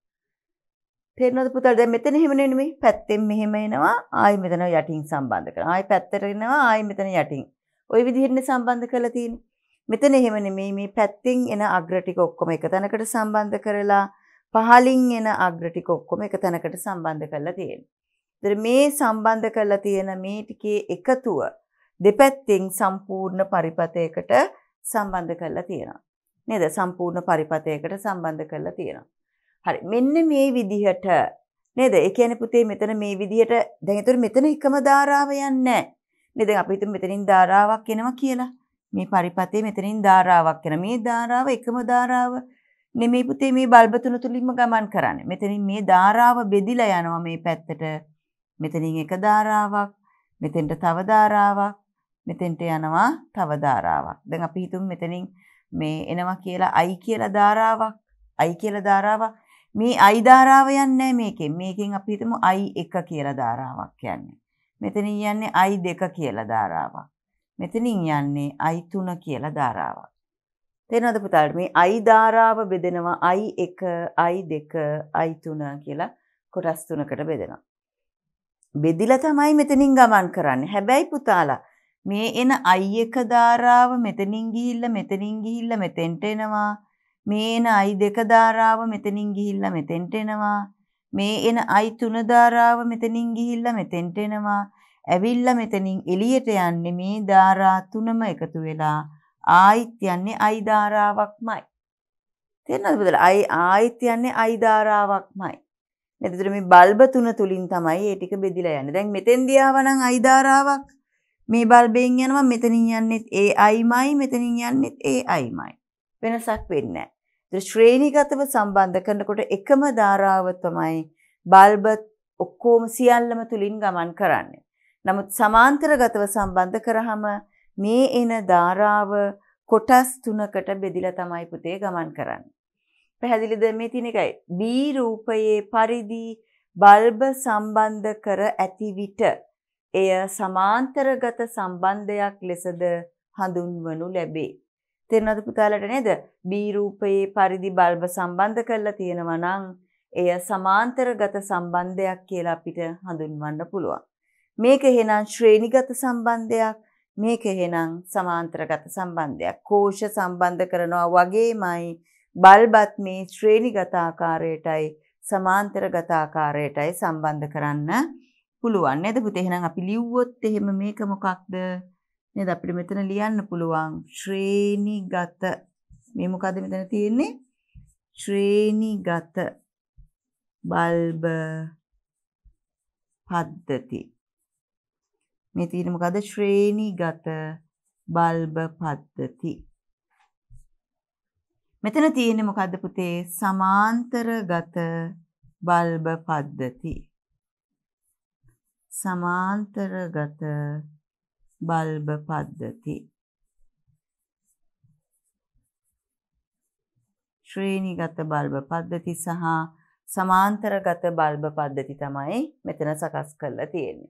තේරෙනවද පුතාලා? දැන් මෙතන එහෙම නෙමෙයි. පැත්තෙන් මෙහෙම එනවා, ආයි මෙතන යටින් සම්බන්ධ කරනවා. ආයි පැත්තට එනවා, ආයි මෙතන යටින්. ওই විදිහටනේ සම්බන්ධ කරලා තියෙන්නේ. මෙතන එහෙම නෙමෙයි. මේ පැත්තෙන් එන අග්‍ර ටික ඔක්කොම එක තැනකට සම්බන්ධ කරලා පහලින් එන අග්‍ර ටික ඔක්කොම එක තැනකට සම්බන්ධ කරලා තියෙනවා. ඉතින් මේ සම්බන්ධ කරලා තියෙන මේ ටිකේ එකතුව දෙපැත්තෙන් සම්පූර්ණ පරිපථයකට සම්බන්ධ කරලා තියෙනවා. නේද? සම්පූර්ණ පරිපථයකට සම්බන්ධ කරලා තියෙනවා. හරි. මෙන්න මේ විදිහට නේද? ඒ කියන්නේ පුතේ මෙතන මේ විදිහට දැන් ඒතර මෙතන එකම ධාරාව යන්නේ නැහැ. නේද? දැන් අපි හිතමු මෙතනින් ධාරාවක් එනවා කියලා. මේ පරිපථයේ මෙතනින් ධාරාවක් එන මේ ධාරාව එකම ධාරාව නෙමෙයි පුතේ මේ බල්බ තුන තුලින්ම ගමන් කරන්නේ. මෙතනින් මේ ධාරාව බෙදිලා යනවා මේ පැත්තට. මෙතනින් එක ධාරාවක්, මෙතෙන්ට තව ධාරාවක්, මෙතෙන්ට යනවා තව ධාරාවක්. දැන් අපි හිතමු මෙතනින් මේ එනවා කියලා i කියලා ධාරාවක්, i කියලා ධාරාවක්. මේ I ධාරාව යන්නේ මේකෙන්. මේකෙන් අපි හිතමු I one කියලා ධාරාවක් යන්නේ. මෙතනින් යන්නේ I two කියලා ධාරාවක්. මෙතනින් යන්නේ I three කියලා ධාරාවක්. තේරෙනවද පුතාලට? මේ I ධාරාව බෙදෙනවා I one I two I three කියලා කොටස් තුනකට බෙදෙනවා. බෙදිලා තමයි මෙතනින් ගමන් කරන්නේ. හැබැයි පුතාලා මේ එන I one ධාරාව මෙතනින් ගිහිල්ලා මෙතනින් ගිහිල්ලා මෙතෙන්ට එනවා. මේ එන I two ධාරාව මෙතනින් ගිහිල්ලා මෙතෙන්ට එනවා. මේ එන I three ධාරාව මෙතනින් ගිහිල්ලා මෙතෙන්ට එනවා. ඇවිල්ලා මෙතනින් එළියට යන්නේ මේ ධාරා තුනම එකතු වෙලා ආයිත් යන්නේ I ධාරාවක්මයි. තේරෙනවද පුතේ? I ආයිත් යන්නේ I ධාරාවක්මයි. එතකොට මේ බල්බ තුන තුලින් තමයි මේ ටික බෙදිලා යන්නේ. දැන් මෙතෙන් දියාවනම් I ධාරාවක්. මේ බල්බෙන් යනවා මෙතනින් යන්නේ A I මයි මෙතනින් යන්නේ A I මයි. වෙනසක් වෙන්නේ නැහැ. ඒ ශ්‍රේණිගතව සම්බන්ධ කරනකොට එකම ධාරාව තමයි බල්බ ඔක්කොම සියල්ලම තුලින් ගමන් කරන්නේ. නමුත් සමාන්තරගතව සම්බන්ධ කරාම මේ එන ධාරාව කොටස් තුනකට බෙදිලා තමයි පුතේ ගමන් කරන්නේ. පැහැදිලිද මේ තියෙන එකයි? B රූපයේ පරිදි බල්බ සම්බන්ධ කර ඇති විට එය සමාන්තරගත සම්බන්ධයක් ලෙසද හඳුන්වනු ලැබේ. තේරෙනවද පුතාලට නේද? B රූපයේ පරිදි බල්බ සම්බන්ධ කරලා තියෙනවා නම් එය සමාන්තරගත සම්බන්ධයක් කියලා අපිට හඳුන්වන්න පුළුවන්. මේක එහෙනම් ශ්‍රේණිගත සම්බන්ධයක්, මේක එහෙනම් සමාන්තරගත සම්බන්ධයක්. කෝෂ සම්බන්ධ කරනවා වගේමයි බල්බත් මේ ශ්‍රේණිගත ආකාරයටයි සමාන්තරගත ආකාරයටයි සම්බන්ධ කරන්න පුළුවන් නේද පුතේ? එහෙනම් අපි ලිව්වොත් එහෙම මේක මොකක්ද? නේද අපිට මෙතන ලියන්න පුළුවන් ශ්‍රේණිගත. මේ මොකද මෙතන තියෙන්නේ? ශ්‍රේණිගත බල්බ පද්ධති. මේ තියෙන්නේ මොකද? ශ්‍රේණිගත බල්බ පද්ධති. මෙතන තියෙන්නේ මොකද්ද පුතේ? සමාන්තරගත බල්බ පද්ධති. සමාන්තරගත බල්බ පද්ධති. ශ්‍රේණිගත බල්බ පද්ධති සහ සමාන්තරගත බල්බ පද්ධති තමයි මෙතන සකස් කරලා තියෙන්නේ.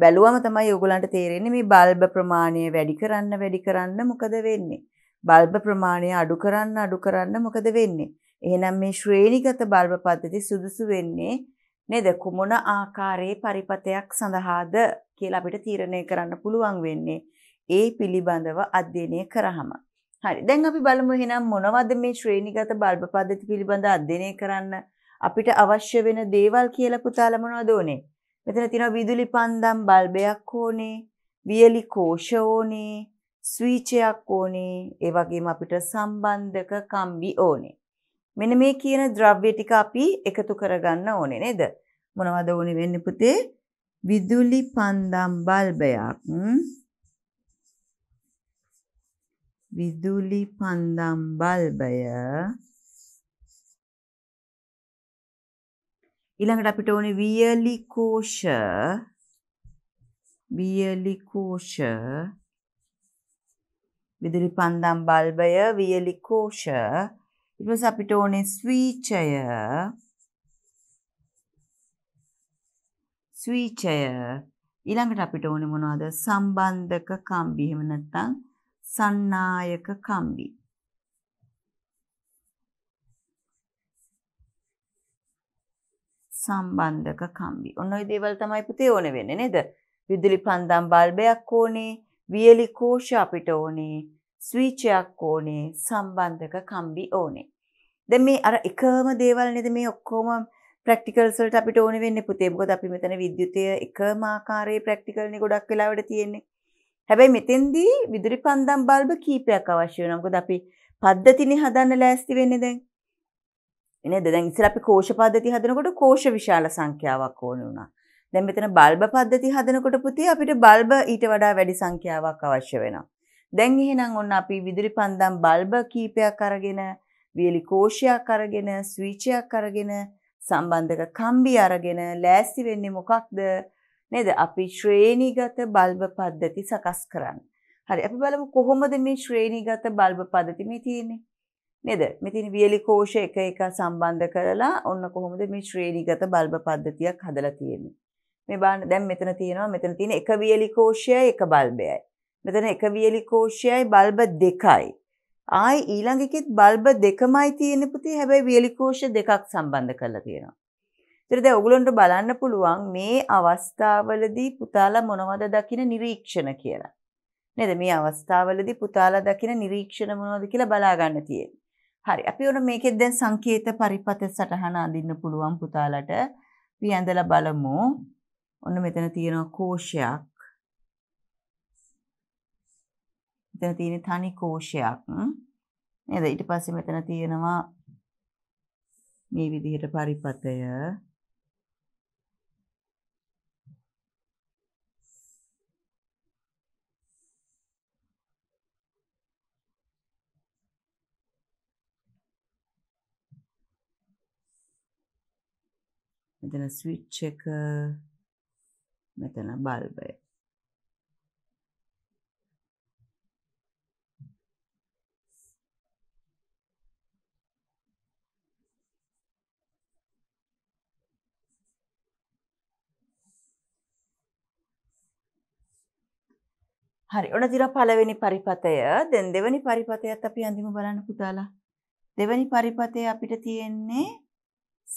බැලුවම තමයි ඔයගොල්ලන්ට තේරෙන්නේ මේ බල්බ ප්‍රමාණය වැඩි කරන්න වැඩි කරන්න මොකද වෙන්නේ? බල්බ ප්‍රමාණය අඩු කරන්න අඩු කරන්න මොකද වෙන්නේ? එහෙනම් මේ ශ්‍රේණිගත බල්බ පද්ධති සුදුසු වෙන්නේ නේද කුමන ආකාරයේ පරිපතයක් සඳහාද කියලා අපිට තීරණය කරන්න පුළුවන් වෙන්නේ ඒ පිළිබඳව අධ්‍යයනය කරාම. හරි. දැන් අපි බලමු එහෙනම් මොනවද මේ ශ්‍රේණිගත බල්බ පද්ධති පිළිබඳ අධ්‍යයනය කරන්න අපිට අවශ්‍ය වෙන දේවල් කියලා පුතාලා මොනවද ඕනේ? මෙතන තියෙනවා විදුලි පන්දම් බල්බයක් ඕනේ, වියලි කෝෂ ඕනේ, ස්විච් එකක් ඕනේ, ඒ වගේම අපිට සම්බන්ධක කම්බි ඕනේ. මෙන්න මේ කියන ද්‍රව්‍ය ටික අපි එකතු කරගන්න ඕනේ නේද? මොනවද ඕනේ වෙන්නේ පුතේ? විදුලි පන්දම් බල්බයක්, විදුලි පන්දම් බල්බය. ඊළඟට අපිට ඕනේ වියලි කෝෂ, වියලි කෝෂ, විදුලි පන්දම් බල්බය, වියලි කෝෂ. ඊට පස්සේ අපිට ඕනේ ස්විචය, ස්විචය. ඊළඟට අපිට ඕනේ මොනවද? සම්බන්ධක කම්බි. එහෙම නැත්නම් සන්නායක කම්බි. සම්බන්ධක කම්බි. ඔන්න ඔය දේවල් තමයි පුතේ ඕනේ වෙන්නේ නේද? විදුලි පන්දම් බල්බයක් ඕනේ, වියලි කෝෂ අපිට ඕනේ, ස්විචයක් ඕනේ, සම්බන්ධක කම්බි ඕනේ. දැන් මේ අර එකම දේවල් නේද මේ ඔක්කොම ප්‍රැක්ටිකල්ස් වලට අපිට ඕනේ වෙන්නේ පුතේ. මොකද අපි මෙතන විද්‍යුතය එකම ආකාරයේ ප්‍රැක්ටිකල් නේ ගොඩක් වෙලාවට තියෙන්නේ. හැබැයි මෙතෙන්දී විදුලි පන්දම් බල්බ කීපයක් අවශ්‍ය වෙනවා. මොකද අපි පද්ධතිනේ හදන්න ලෑස්ති වෙන්නේ දැන්. නේද? දැන් ඉතින් අපි කෝෂ පද්ධතිය හදනකොට කෝෂ විශාල සංඛ්‍යාවක් ඕන වුණා. දැන් මෙතන බල්බ පද්ධතිය හදනකොට පුතේ අපිට බල්බ ඊට වඩා වැඩි සංඛ්‍යාවක් අවශ්‍ය වෙනවා. දැන් එහෙනම් ඔන්න අපි විදුලි පන්දම් බල්බ කීපයක් අරගෙන, වියලි කෝෂයක් අරගෙන, ස්විචයක් අරගෙන, සම්බන්ධක කම්බි අරගෙන ලෑස්ති වෙන්නේ මොකක්ද? නේද? අපි ශ්‍රේණීගත බල්බ පද්ධති සකස් කරන්න. හරි අපි බලමු කොහොමද මේ ශ්‍රේණීගත බල්බ පද්ධති මේ තියෙන්නේ? නේද? මේ තියෙන වියලි කෝෂ එක එක සම්බන්ධ කරලා ඔන්න කොහොමද මේ ශ්‍රේණීගත බල්බ පද්ධතියක් හදලා තියෙන්නේ? මේ බලන්න දැන් මෙතන තියෙනවා මෙතන තියෙන එක වියලි කෝෂයයි එක බල්බයයි. මෙතන එක වියලි කෝෂයයි බල්බ දෙකයි. ආයි ඊළඟ එකෙත් බල්බ දෙකමයි තියෙන්නේ පුතේ. හැබැයි වියලි කෝෂ දෙකක් සම්බන්ධ කරලා තියෙනවා. ඒතර දැන් ඔයගොල්ලන්ට බලන්න පුළුවන් මේ අවස්ථාවවලදී පුතාලා මොනවද දකින නිරීක්ෂණ කියලා. නේද මේ අවස්ථාවවලදී පුතාලා දකින නිරීක්ෂණ මොනවද කියලා බලා ගන්න තියෙන්නේ. හරි අපි ඔන්න මේකෙන් දැන් සංකේත පරිපථ සටහන අඳින්න පුළුවන් පුතාලට. අපි ඇඳලා බලමු. ඔන්න මෙතන තියෙන කෝෂයක්. මෙතන තියෙන තනි කෝෂයක්. නේද ඊට පස්සේ මෙතන තියෙනවා මේ විදිහට පරිපථය. මෙතන ස්විච් එක මෙතන බල්බය. හරි ඔන්න තියෙන පළවෙනි පරිපථය. දැන් දෙවෙනි පරිපථයත් අපි අඳිමු බලන්න පුතාලා. දෙවෙනි පරිපථය අපිට තියෙන්නේ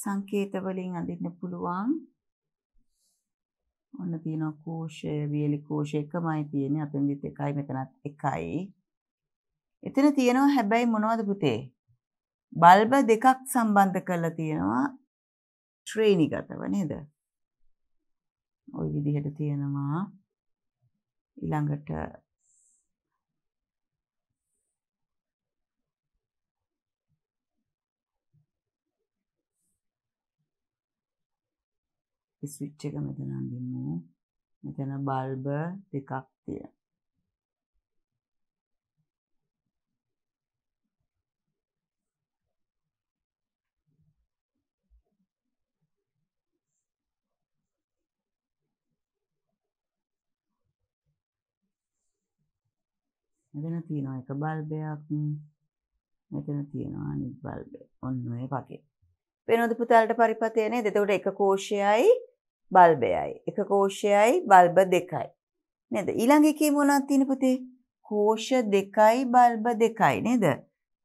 සංකේත වලින් අඳින්න පුළුවන්. ඔන්න තියෙනවා කෝෂය වියලි කෝෂය එකමයි තියෙන්නේ අතෙන්දිත් එකයි මෙතනත් එකයි. එතන තියෙනවා හැබැයි මොනවද පුතේ? බල්බ දෙකක් සම්බන්ධ කරලා තියෙනවා ශ්‍රේණිගතව නේද? ওই විදිහට තියෙනවා. ඊළඟට ස්විච් එක මෙතන අඳිමු. මෙතන බල්බ දෙකක් තියෙනවා. මෙතන තියෙනවා එක බල්බයක්. මෙතන තියෙනවා අනිත් බල්බය. ඔන්න ඔය වගේ. වෙනවද පුතාලට පරිපථය නේද? එතකොට එක කෝෂයයි බල්බයයි. එක කෝෂයයි බල්බ දෙකයි. නේද? ඊළඟ එකේ මොනවද තියෙන පුතේ? කෝෂ දෙකයි බල්බ දෙකයි නේද?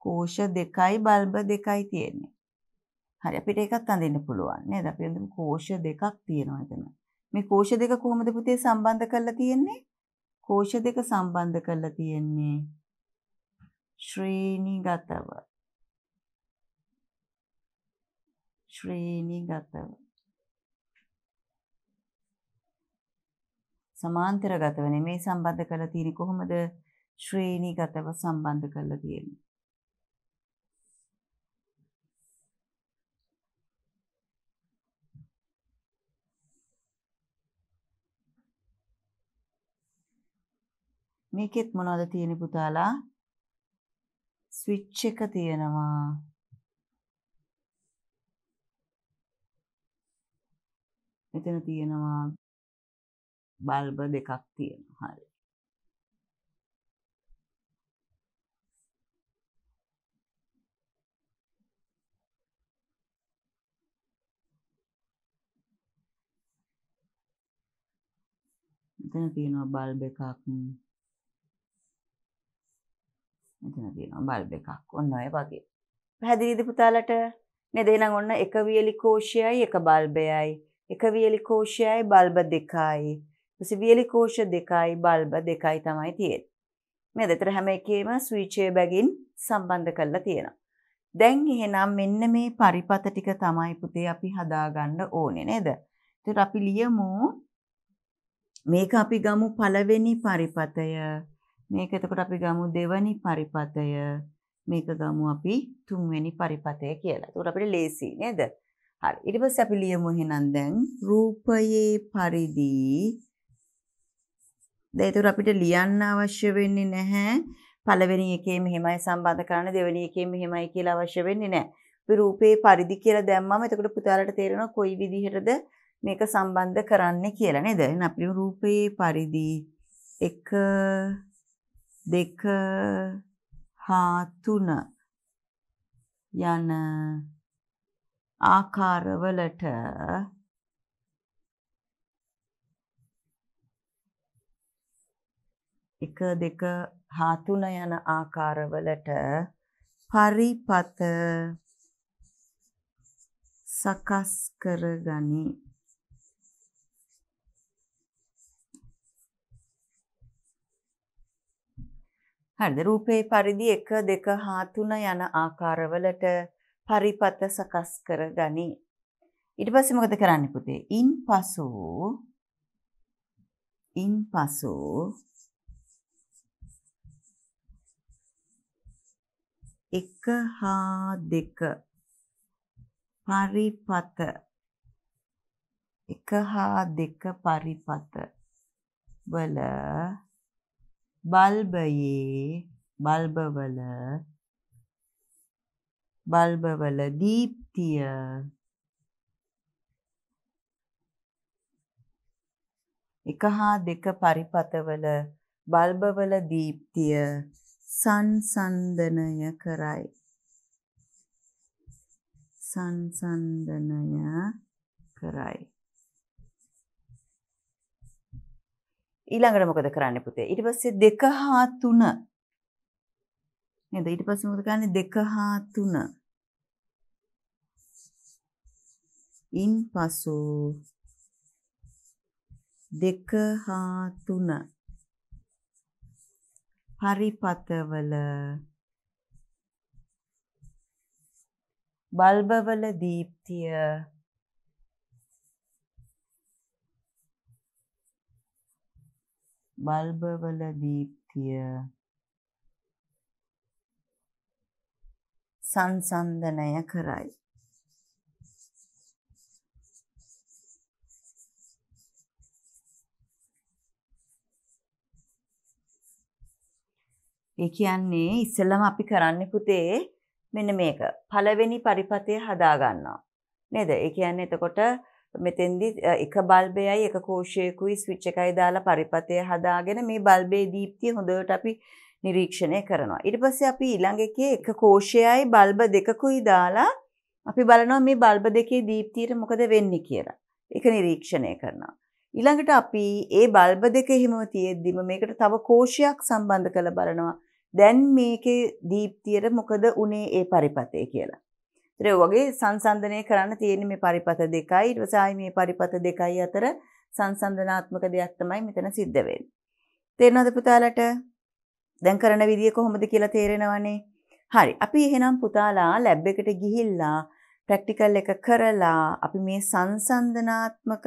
කෝෂ දෙකයි බල්බ දෙකයි තියෙන්නේ. හරි අපිට ඒකත් අඳින්න පුළුවන් නේද? අපි අඳිමු කෝෂ දෙකක් තියෙනවා එතන. මේ කෝෂ දෙක කොහොමද පුතේ සම්බන්ධ කරලා තියෙන්නේ? කෝෂ දෙක සම්බන්ධ කරලා තියෙන්නේ ශ්‍රේණිගතව. ශ්‍රේණිගතව. සමාන්තරගතව නෙමෙයි සම්බන්ධ කරලා තියෙන්නේ කොහොමද? ශ්‍රේණිගතව සම්බන්ධ කරලා තියෙන්නේ. මේකෙත් මොනවද තියෙන පුතාලා? ස්විච් එක තියෙනවා. මෙතන තියෙනවා බල්බ දෙකක් තියෙනවා. හරි. මෙතන තියෙනවා බල්බ එකක්. මෙතන තියෙනවා බල්බ එකක්. ඔන්න ඔය වගේ. පැහැදිලිද පුතාලට? නේද? එහෙනම් ඔන්න එක වියලි කෝෂයයි එක බල්බයයි. එක වියලි කෝෂයයි බල්බ දෙකයි. ඊපස්සේ වියලි කෝෂ දෙකයි බල්බ දෙකයි තමයි තියෙන්නේ. නේද? ඒතර හැම එකේම ස්විචේ බැගින් සම්බන්ධ කරලා තියෙනවා. දැන් එහෙනම් මෙන්න මේ පරිපථ ටික තමයි පුතේ අපි හදාගන්න ඕනේ නේද? ඒතර අපි ලියමු මේක අපි ගමු පළවෙනි පරිපථය. මේක එතකොට අපි ගමු දෙවෙනි පරිපථය. මේක ගමු අපි තුන්වෙනි පරිපථය කියලා. එතකොට අපිට ලේසි නේද? හරි. ඊට පස්සේ අපි ලියමු එහෙනම් දැන් රූපයේ පරිදි. දැන් ඒතර අපිට ලියන්න අවශ්‍ය වෙන්නේ නැහැ. පළවෙනි එකේ මෙහෙමයි සම්බන්ධ කරන්න දෙවෙනි එකේ මෙහෙමයි කියලා අවශ්‍ය වෙන්නේ නැහැ. අපි රූපයේ පරිදි කියලා දැම්මම එතකොට පුතාලට තේරෙනවා කොයි විදිහටද මේක සම්බන්ධ කරන්නේ කියලා නේද? එහෙනම් අපි රූපයේ පරිදි එක දෙක හා තුන යන ආකාරවලට එක දෙක හා තුන යන ආකාරවලට පරිපත සකස් කරගනි. හරිද? රූපේ පරිදි එක දෙක හා තුන යන ආකාරවලට පරිපත සකස් කරගනි. ඊට පස්සේ මොකද කරන්නේ පුතේ? ඉන්පසු ඉන්පසු එක හා දෙක පරිපත එක හා දෙක පරිපත වල බල්බයේ බල්බවල බල්බවල දීප්තිය එක හා දෙක පරිපතවල බල්බවල දීප්තිය සංසන්දනය කරයි. සංසන්දනය කරයි. ඊළඟට මොකද කරන්න පුතේ? ඊට පස්සේ දෙක හා තුන නේද? ඊට පස්සේ මොකද කරන්නේ? දෙක හා තුන ඉන්පසු දෙක හා තුන පරිපතවල බල්බවල දීප්තිය බල්බවල දීප්තිය සංසන්දනය කරයි. ඒ කියන්නේ ඉස්සෙල්ලාම අපි කරන්නේ පුතේ මෙන්න මේක. පළවෙනි පරිපතය හදා ගන්නවා. නේද? ඒ කියන්නේ එතකොට මෙතෙන්දී එක බල්බයයි එක කෝෂයකුයි ස්විච් එකයි දාලා පරිපතය හදාගෙන මේ බල්බේ දීප්තිය හොඳට අපි නිරීක්ෂණය කරනවා. ඊට පස්සේ අපි ඊළඟ එකේ එක කෝෂයයි බල්බ දෙකකුයි දාලා අපි බලනවා මේ බල්බ දෙකේ දීප්තියට මොකද වෙන්නේ කියලා. ඒක නිරීක්ෂණය කරනවා. ඊළඟට අපි ඒ බල්බ දෙක හිම තියෙද්දිම මේකට තව කෝෂයක් සම්බන්ධ කරලා බලනවා. දැන් මේකේ දීප්තියට මොකද උනේ ඒ පරිපතේ කියලා. ඒතර වගේ සංසන්දනය කරන්න තියෙන මේ පරිපත දෙකයි ඊට පස්සේ මේ පරිපත දෙකයි අතර සංසන්දනාත්මක දෙයක් තමයි මෙතන සිද්ධ වෙන්නේ. තේරෙනවද පුතාලට? දැන් කරන විදිය කොහොමද කියලා තේරෙනවනේ. හරි. අපි එහෙනම් පුතාලා ලැබ් එකට ගිහිල්ලා ප්‍රැක්ටිකල් එක කරලා අපි මේ සංසන්දනාත්මක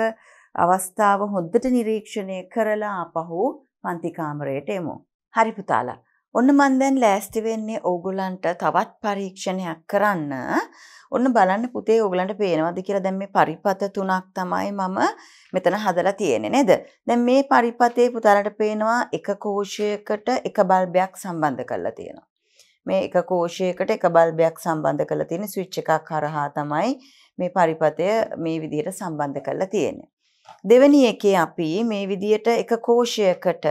අවස්ථාව හොද්දට නිරීක්ෂණය කරලා අපහු පන්ති කාමරයට එමු. හරි පුතාලා. ඔන්න මන් දැන් ලෑස්ති වෙන්නේ ඕගොල්ලන්ට තවත් පරීක්ෂණයක් කරන්න. ඔන්න බලන්න පුතේ ඕගොල්ලන්ට පේනවද කියලා. දැන් මේ පරිපත තුනක් තමයි මම මෙතන හදලා තියෙන්නේ නේද? දැන් මේ පරිපතේ පුතාලට පේනවා එක කෝෂයකට එක බල්බයක් සම්බන්ධ කරලා තියෙනවා. මේ එක කෝෂයකට එක බල්බයක් සම්බන්ධ කරලා තියෙන ස්විච් එකක් හරහා තමයි මේ පරිපතය මේ විදිහට සම්බන්ධ කරලා තියෙන්නේ. දෙවෙනි එකේ අපි මේ විදියට එක කෝෂයකට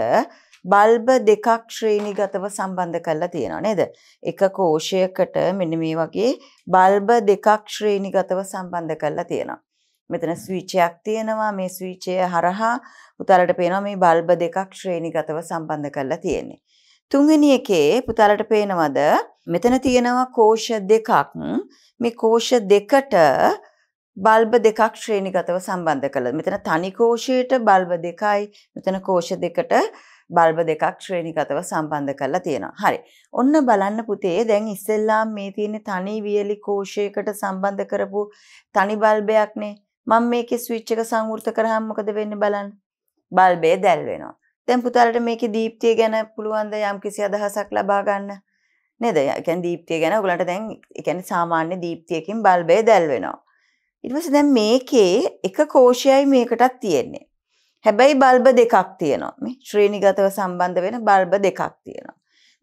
බල්බ දෙකක් ශ්‍රේණිගතව සම්බන්ධ කරලා තියෙනවා නේද? එක කෝෂයකට මෙන්න මේ වගේ බල්බ දෙකක් ශ්‍රේණිගතව සම්බන්ධ කරලා තියෙනවා. මෙතන ස්විච් එකක් තියෙනවා. මේ ස්විච් එක හරහා පුතාලට පේනවා මේ බල්බ දෙකක් ශ්‍රේණිගතව සම්බන්ධ කරලා තියෙන්නේ. තුන්වෙනි එකේ පුතාලට පේනවද? මෙතන තියෙනවා කෝෂ දෙකක්. මේ කෝෂ දෙකට බල්බ දෙකක් ශ්‍රේණිගතව සම්බන්ධ කළා. මෙතන තනි කෝෂයට බල්බ දෙකයි, මෙතන කෝෂ දෙකට බල්බ දෙකක් ශ්‍රේණිගතව සම්බන්ධ කරලා තියෙනවා. හරි. ඔන්න බලන්න පුතේ දැන් ඉස්සෙල්ලා මේ තියෙන තනි වියලි කෝෂයකට සම්බන්ධ කරපු තනි බල්බයක්නේ. මම මේකේ ස්විච් එක සංවෘත කරාම මොකද වෙන්නේ බලන්න. බල්බේ දැල් වෙනවා. දැන් පුතාලට මේකේ දීප්තිය ගැන පුළුවන් ද යම්කිසි අදහසක් ලබා ගන්න? නේද? ඒ කියන්නේ දීප්තිය ගැන ඔයගලන්ට දැන් ඒ කියන්නේ සාමාන්‍ය දීප්තියකින් බල්බේ දැල් වෙනවා. ඊට පස්සේ දැන් මේකේ එක කෝෂයයි මේකටත් තියෙන්නේ. හැබැයි බල්බ දෙකක් තියෙනවා. මේ ශ්‍රේණිගතව සම්බන්ධ වෙන බල්බ දෙකක් තියෙනවා.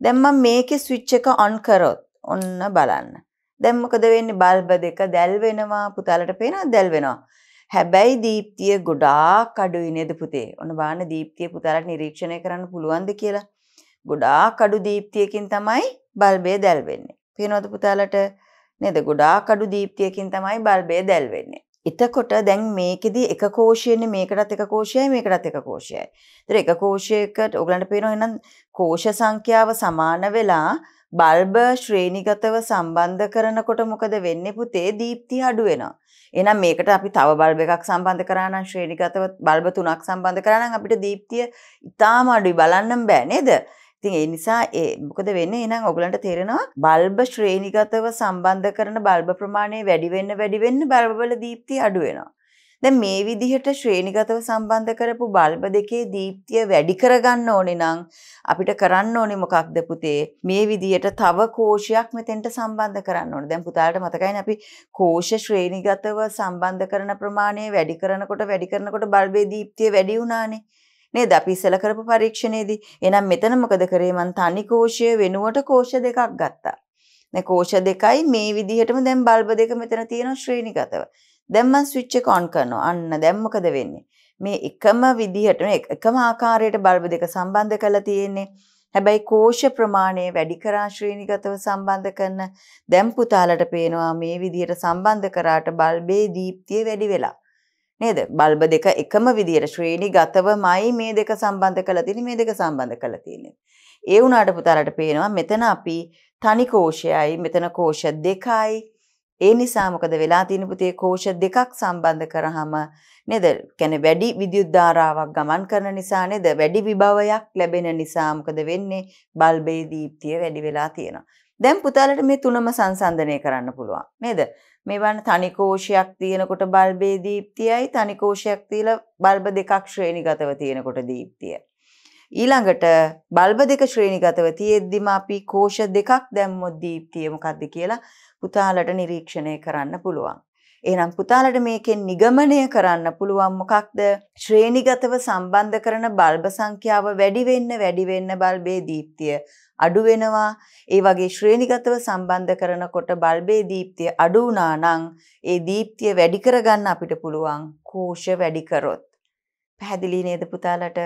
දැන් මම මේකේ ස්විච් එක ඔන් කරොත් ඔන්න බලන්න. දැන් මොකද වෙන්නේ? බල්බ දෙක දැල් වෙනවා. පුතාලට පේනවා දැල් වෙනවා. හැබැයි දීප්තිය ගොඩාක් අඩුයි නේද පුතේ? ඔන්න බලන්න දීප්තිය පුතාලට නිරීක්ෂණය කරන්න පුළුවන්ද කියලා. ගොඩාක් අඩු දීප්තියකින් තමයි බල්බය දැල් වෙන්නේ. පේනවද පුතාලට? නේද ගොඩාක් අඩු දීප්තියකින් තමයි බල්බය දැල් වෙන්නේ. එතකොට දැන් මේකෙදි එක කෝෂයනේ මේකටත් එක කෝෂයයි මේකටත් එක කෝෂයයි. ඒතර එක කෝෂයකට ඔයගලන්ට පේනවා එහෙනම් කෝෂ සංඛ්‍යාව සමාන වෙලා බල්බ ශ්‍රේණිගතව සම්බන්ධ කරනකොට මොකද වෙන්නේ පුතේ? දීප්තිය අඩු වෙනවා. එහෙනම් මේකට අපි තව බල්බ එකක් සම්බන්ධ කරා නම් ශ්‍රේණිගතව බල්බ තුනක් සම්බන්ධ කරා නම් අපිට දීප්තිය ඉතාම අඩුයි බලන්න බෑ නේද? ඉතින් ඒ නිසා ඒ මොකද වෙන්නේ? එහෙනම් ඔයගලන්ට තේරෙනවා බල්බ ශ්‍රේණිගතව සම්බන්ධ කරන බල්බ ප්‍රමාණය වැඩි වෙන්න වැඩි වෙන්න බල්බ වල දීප්තිය අඩු වෙනවා. දැන් මේ විදිහට ශ්‍රේණිගතව සම්බන්ධ කරපු බල්බ දෙකේ දීප්තිය වැඩි කරගන්න ඕනේ නම් අපිට කරන්න ඕනේ මොකක්ද පුතේ? මේ විදිහට තව කෝෂයක් මෙතෙන්ට සම්බන්ධ කරන්න ඕනේ. දැන් පුතාලට මතකයිනේ අපි කෝෂ ශ්‍රේණිගතව සම්බන්ධ කරන ප්‍රමාණය වැඩි කරනකොට වැඩි කරනකොට බල්බේ දීප්තිය වැඩි වුණානේ. නේද අපි ඉස්සල කරපු පරීක්ෂණයේදී. එහෙනම් මෙතන මොකද කරේ? මං තනි කෝෂය වෙනුවට කෝෂ දෙකක් ගත්තා. දැන් කෝෂ දෙකයි මේ විදිහටම දැන් බල්බ දෙක මෙතන තියෙනවා ශ්‍රේණිගතව. දැන් මං ස්විච් එක ඔන් කරනවා. අන්න දැන් මොකද වෙන්නේ? මේ එකම විදිහටම එකම ආකාරයට බල්බ දෙක සම්බන්ධ කරලා තියෙන්නේ. හැබැයි කෝෂ ප්‍රමාණය වැඩි කරා ශ්‍රේණිගතව සම්බන්ධ කරන. දැන් පුතාලට පේනවා මේ විදිහට සම්බන්ධ කරාට බල්බේ දීප්තිය වැඩි වෙලා. නේද? බල්බ දෙක එකම විදිහට ශ්‍රේණිගතවමයි මේ දෙක සම්බන්ධ කරලා තියෙන්නේ මේ දෙක සම්බන්ධ කරලා තියෙන්නේ. ඒ වුණාට පුතාලට පේනවා මෙතන අපි තනි කෝෂයයි මෙතන කෝෂ දෙකයි. ඒ නිසා මොකද වෙලා තියෙන්නේ පුතේ? කෝෂ දෙකක් සම්බන්ධ කරාම නේද? කියන්නේ වැඩි විද්‍යුත් ධාරාවක් ගමන් කරන නිසා නේද? වැඩි විභවයක් ලැබෙන නිසා මොකද වෙන්නේ? බල්බේ දීප්තිය වැඩි වෙලා තියෙනවා. දැන් පුතාලට මේ තුනම සංසන්දනය කරන්න පුළුවන් නේද? මේ වань තනි කෝෂයක් තියෙනකොට බල්බේ දීප්තියයි තනි කෝෂයක් තියලා බල්බ දෙකක් ශ්‍රේණිගතව තියෙනකොට දීප්තිය. ඊළඟට බල්බ දෙක ශ්‍රේණිගතව තියෙද්දිම අපි කෝෂ දෙකක් දැම්මොත් දීප්තිය මොකද්ද කියලා පුතාලට නිරීක්ෂණය කරන්න පුළුවන්. එහෙනම් පුතාලට මේකෙන් නිගමනය කරන්න පුළුවන් මොකක්ද? ශ්‍රේණිගතව සම්බන්ධ කරන බල්බ සංඛ්‍යාව වැඩි වෙන්න වැඩි වෙන්න බල්බේ දීප්තිය අඩු වෙනවා. ඒ වගේ ශ්‍රේණිගතව සම්බන්ධ කරනකොට බල්බේ දීප්තිය අඩු වුණා නම් ඒ දීප්තිය වැඩි කරගන්න අපිට පුළුවන් කෝෂ වැඩි කරොත්. පැහැදිලි නේද පුතාලට?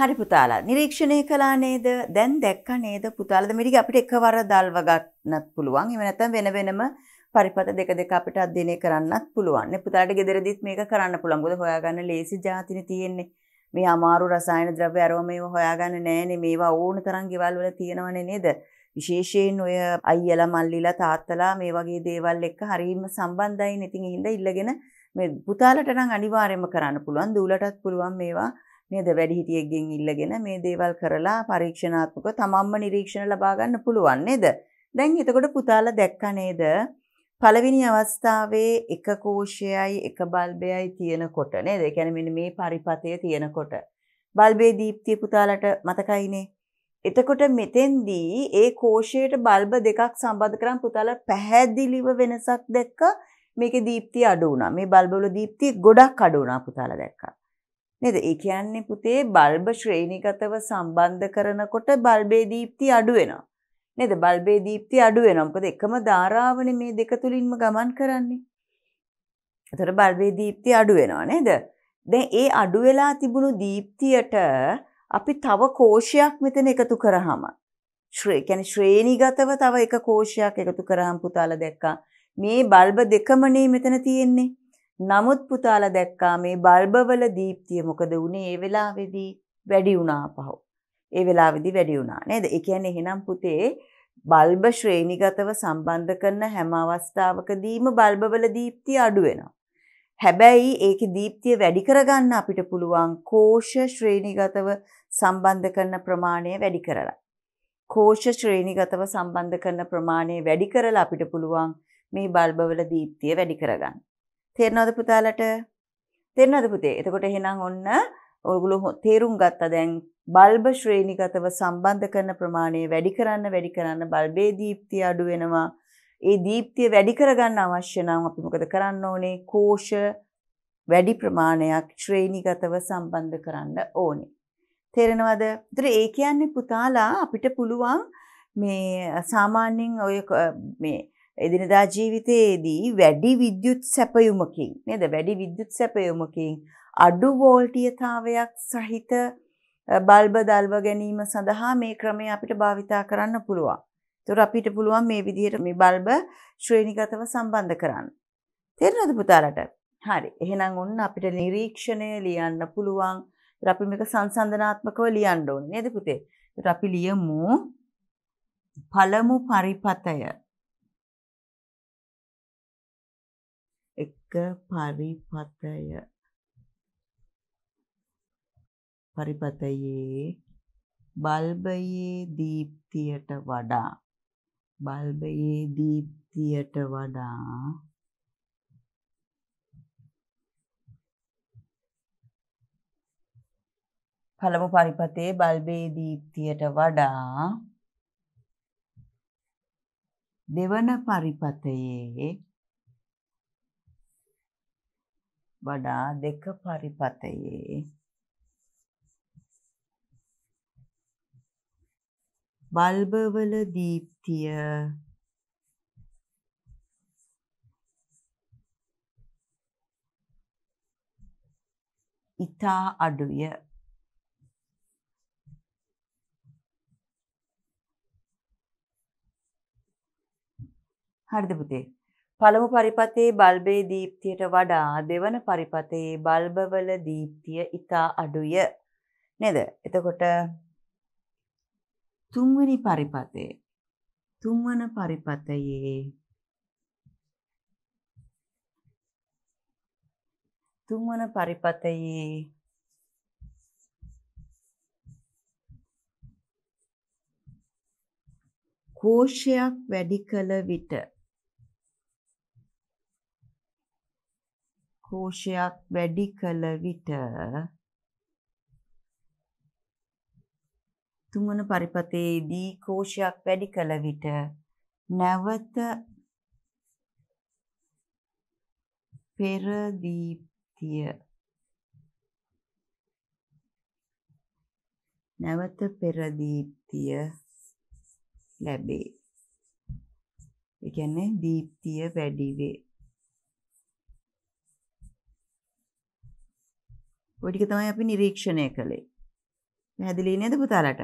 හරි පුතාලා නිරීක්ෂණය කළා නේද? දැන් දැක්කා නේද පුතාලා? දැන් මේක අපිට එකවර දල්ව ගන්නත් පුළුවන්. එහෙම නැත්නම් වෙන වෙනම පරිපත දෙක දෙක අපිට අධ්‍යයනය කරන්නත් පුළුවන්. නේ පුතාලට ගෙදරදීත් මේක කරන්න පුළුවන්. මොකද හොයාගන්න ලේසි જાතිනේ තියෙන්නේ. මේ අමාරු රසායන ද්‍රව්‍ය අරව මේව හොයාගන්න නෑනේ. මේවා ඕන තරම් ගෙවල් වල තියෙනවනේ නේද? විශේෂයෙන් ඔය අයියලා මල්ලිලා තාත්තලා මේ වගේ දේවල් එක්ක හරීම සම්බන්ධයිනේ. ඉතින් ඒ හින්දා ඉල්ලගෙන මේ පුතාලට නම් අනිවාර්යයෙන්ම කරන්න පුළුවන්. දූලටත් පුළුවන් මේවා නේද? වැඩිහිටියෙක්ගෙන් ඉල්ලගෙන මේ දේවල් කරලා පරීක්ෂණාත්මකව තමන්ම නිරීක්ෂණ ලබා ගන්න පුළුවන් නේද? දැන් එතකොට පුතාලා දැක්කා නේද? පළවෙනි අවස්ථාවේ එක කෝෂයයි එක බල්බයයි තියෙනකොට නේද? ඒ කියන්නේ මෙන්න මේ පරිපතය තියෙනකොට බල්බේ දීප්තිය පුතාලට මතකයිනේ. එතකොට මෙතෙන්දී ඒ කෝෂයට බල්බ දෙකක් සම්බන්ධ කරන් පුතාලා පැහැදිලිව වෙනසක් දැක්ක. මේකේ දීප්තිය අඩු වුණා. මේ බල්බ වල දීප්තිය ගොඩක් අඩු වුණා පුතාලා දැක්කා. නේද? ඒ කියන්නේ පුතේ බල්බ ශ්‍රේණිගතව සම්බන්ධ කරනකොට බල්බේ දීප්තිය අඩු වෙනවා. නේද? බල්බේ දීප්තිය අඩු වෙනවා. මොකද එකම ධාරාවනේ මේ දෙක තුලින්ම ගමන් කරන්නේ. ඒතර බල්බේ දීප්තිය අඩු වෙනවා නේද? දැන් ඒ අඩු වෙලා තිබුණු දීප්තියට අපි තව කෝෂයක් මෙතන එකතු කරාම ශ්‍රේ කියන්නේ ශ්‍රේණිගතව තව එක කෝෂයක් එකතු කරාම පුතාලා දැක්කා මේ බල්බ දෙකමනේ මෙතන තියෙන්නේ. නමුත් පුතාලා දැක්කා මේ බල්බ වල දීප්තිය මොකද වුනේ? ඒ වෙලාවේදී වැඩි වුණා පහව. ඒ වෙලාවේදී වැඩි වුණා නේද? ඒ කියන්නේ එහෙනම් පුතේ බල්බ ශ්‍රේණිගතව සම්බන්ධ කරන හැම අවස්ථාවකදීම බල්බ වල දීප්තිය අඩු වෙනවා. හැබැයි ඒකේ දීප්තිය වැඩි කරගන්න අපිට පුළුවන් කෝෂ ශ්‍රේණිගතව සම්බන්ධ කරන ප්‍රමාණය වැඩි කරලා. කෝෂ ශ්‍රේණිගතව සම්බන්ධ කරන ප්‍රමාණය වැඩි කරලා අපිට පුළුවන් මේ බල්බ වල දීප්තිය වැඩි කරගන්න. තේරෙනවද පුතාලට? තේරෙනවද පුතේ? එතකොට එහෙනම් ඔන්න ඔයගොල්ලෝ තේරුම් ගත්තා දැන් බල්බ ශ්‍රේණිගතව සම්බන්ධ කරන ප්‍රමාණය වැඩි කරන්න වැඩි කරන්න බල්බේ දීප්තිය අඩු වෙනවා. ඒ දීප්තිය වැඩි කරගන්න අවශ්‍ය නම් අපි මොකද කරන්න ඕනේ? කෝෂ වැඩි ප්‍රමාණයක් ශ්‍රේණිගතව සම්බන්ධ කරන්න ඕනේ. තේරෙනවද? ඒතර ඒ කියන්නේ පුතාලා අපිට පුළුවන් මේ සාමාන්‍යයෙන් ඔය මේ එදිනදා ජීවිතයේදී වැඩි විද්‍යුත් සැපයුමකින් නේද වැඩි විද්‍යුත් සැපයුමකින් අඩු වෝල්ටීයතාවයක් සහිත බල්බ දල්ව ගැනීම සඳහා මේ ක්‍රමය අපිට භාවිතා කරන්න පුළුවන්. ඒතර අපිට පුළුවන් මේ විදිහට මේ බල්බ ශ්‍රේණිගතව සම්බන්ධ කරන්න. තේරෙනවද පුතාලට? හරි. එහෙනම් ඔන්න අපිට නිරීක්ෂණය ලියන්න පුළුවන්. ඒතර අපි මේක සංසන්දනාත්මකව ලියන්න ඕනේ නේද පුතේ? ඒතර අපි ලියමු පළමු පරිපතය. එක පරිපතය පරිපතයේ බල්බයේ දීප්තියට වඩා බල්බයේ දීප්තියට වඩා පළමු පරිපතයේ බල්බයේ දීප්තියට වඩා දෙවන පරිපතයේ වඩා දෙක පරිපතයේ බල්බවල දීප්තිය ඉතා අඩුය. හරිද පුතේ? පළමු පරිපතයේ බල්බේ දීප්තියට වඩා දෙවන පරිපතයේ බල්බවල දීප්තිය ඉතා අඩුය නේද? එතකොට තුන්වෙනි පරිපතයේ තුන්වන පරිපතයේ තුන්වන පරිපතයේ කෝෂයක් වැඩි කල විට කෝෂයක් වැඩි කල විට තුන්වන පරිපතයේදී කෝෂයක් වැඩි කල විට නැවත පෙර දීප්තිය නැවත පෙර දීප්තිය ලැබේ. ඒ කියන්නේ දීප්තිය වැඩි වේ. ඔය ටික තමයි අපි නිරීක්ෂණය කළේ. පැහැදිලි නේද පුතාලට?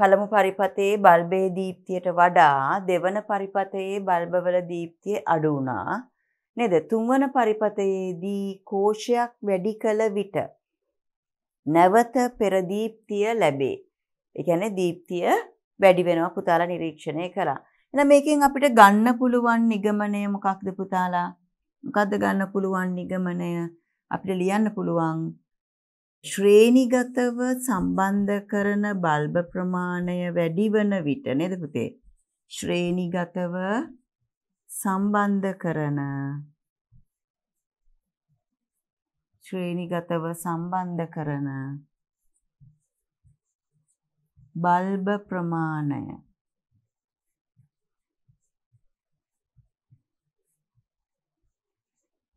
පළමු පරිපතයේ බල්බේ දීප්තියට වඩා දෙවන පරිපතයේ බල්බවල දීප්තිය අඩු වුණා නේද? තුන්වන පරිපතයේදී කෝෂයක් වැඩි කල විට නැවත පෙර දීප්තිය ලැබේ. ඒ කියන්නේ දීප්තිය වැඩි වෙනවා පුතාලා නිරීක්ෂණය කළා. එහෙනම් මේකෙන් අපිට ගන්න පුළුවන් නිගමනය මොකක්ද පුතාලා? මොකද්ද ගන්න පුළුවන් නිගමනය? අපිට ලියන්න පුළුවන් ශ්‍රේණිගතව සම්බන්ධ කරන බල්බ ප්‍රමාණය වැඩි වන විට නේද පුතේ? ශ්‍රේණිගතව සම්බන්ධ කරන ශ්‍රේණිගතව සම්බන්ධ කරන බල්බ ප්‍රමාණය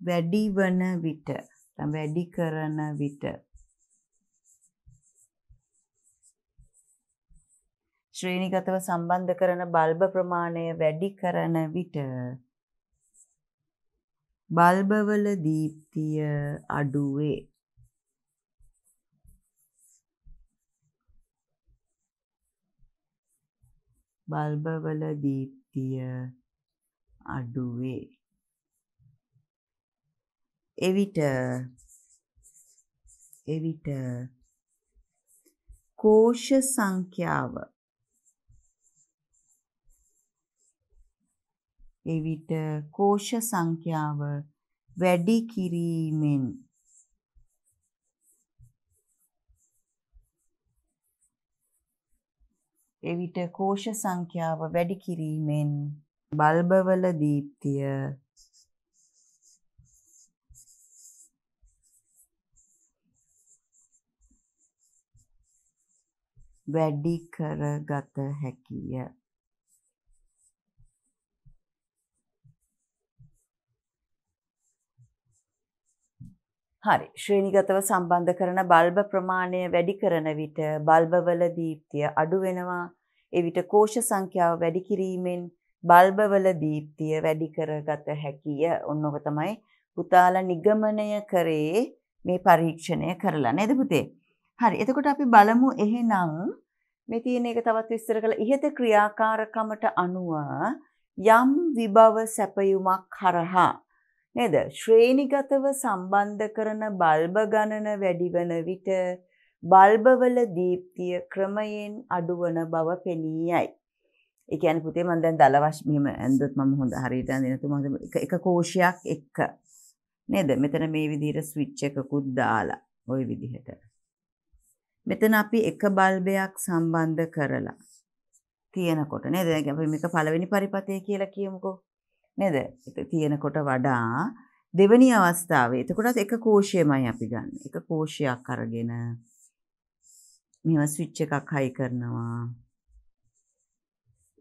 වැඩි වන විට වැඩි කරන විට ශ්‍රේණිගතව සම්බන්ධ කරන බල්බ ප්‍රමාණය වැඩි කරන විට බල්බවල දීප්තිය අඩු වේ. බල්බවල දීප්තිය අඩු වේ. එවිට එවිට කෝෂ සංඛ්‍යාව එවිට කෝෂ සංඛ්‍යාව වැඩි කිරීමෙන් එවිට කෝෂ සංඛ්‍යාව වැඩි කිරීමෙන් බල්බවල දීප්තිය වැඩි කරගත හැකිය. හරි ශ්‍රේණිගතව සම්බන්ධ කරන බල්බ ප්‍රමාණය වැඩි කරන විට බල්බවල දීප්තිය අඩු වෙනවා. එවිට කෝෂ සංඛ්‍යාව වැඩි කිරීමෙන් බල්බවල දීප්තිය වැඩි කරගත හැකිය. ඔන්න ඔක තමයි පුතාලා නිගමනය කරේ මේ පරීක්ෂණය කරලා නේද පුතේ? හරි එතකොට අපි බලමු එහෙනම් මේ තියෙන එක තවත් විස්තර කරලා ඉහත ක්‍රියාකාරකමට අනුව යම් විභව සැපයුමක් හරහා නේද ශ්‍රේණිගතව සම්බන්ධ කරන බල්බ ගණන වැඩි වන විට බල්බවල දීප්තිය ක්‍රමයෙන් අඩු වන බව පෙනී යයි. ඒ කියන්නේ පුතේ මම දැන් දල වශයෙන් මෙහෙම ඇන්දොත් මම හොඳ හරියට ඇඳින තුමා එක එක කෝෂයක් එක්ක නේද මෙතන මේ විදිහට ස්විච් එකකුත් දාලා ওই විදිහට මෙතන අපි එක බල්බයක් සම්බන්ධ කරලා තියෙනකොට නේද අපි මේක පළවෙනි පරිපතේ කියලා කියමුකෝ නේද? ඒක තියෙනකොට වඩා දෙවෙනි අවස්ථාවේ එතකොටත් එක කෝෂයමයි අපි ගන්න. එක කෝෂයක් අරගෙන මේවා ස්විච් එකක් හයි කරනවා.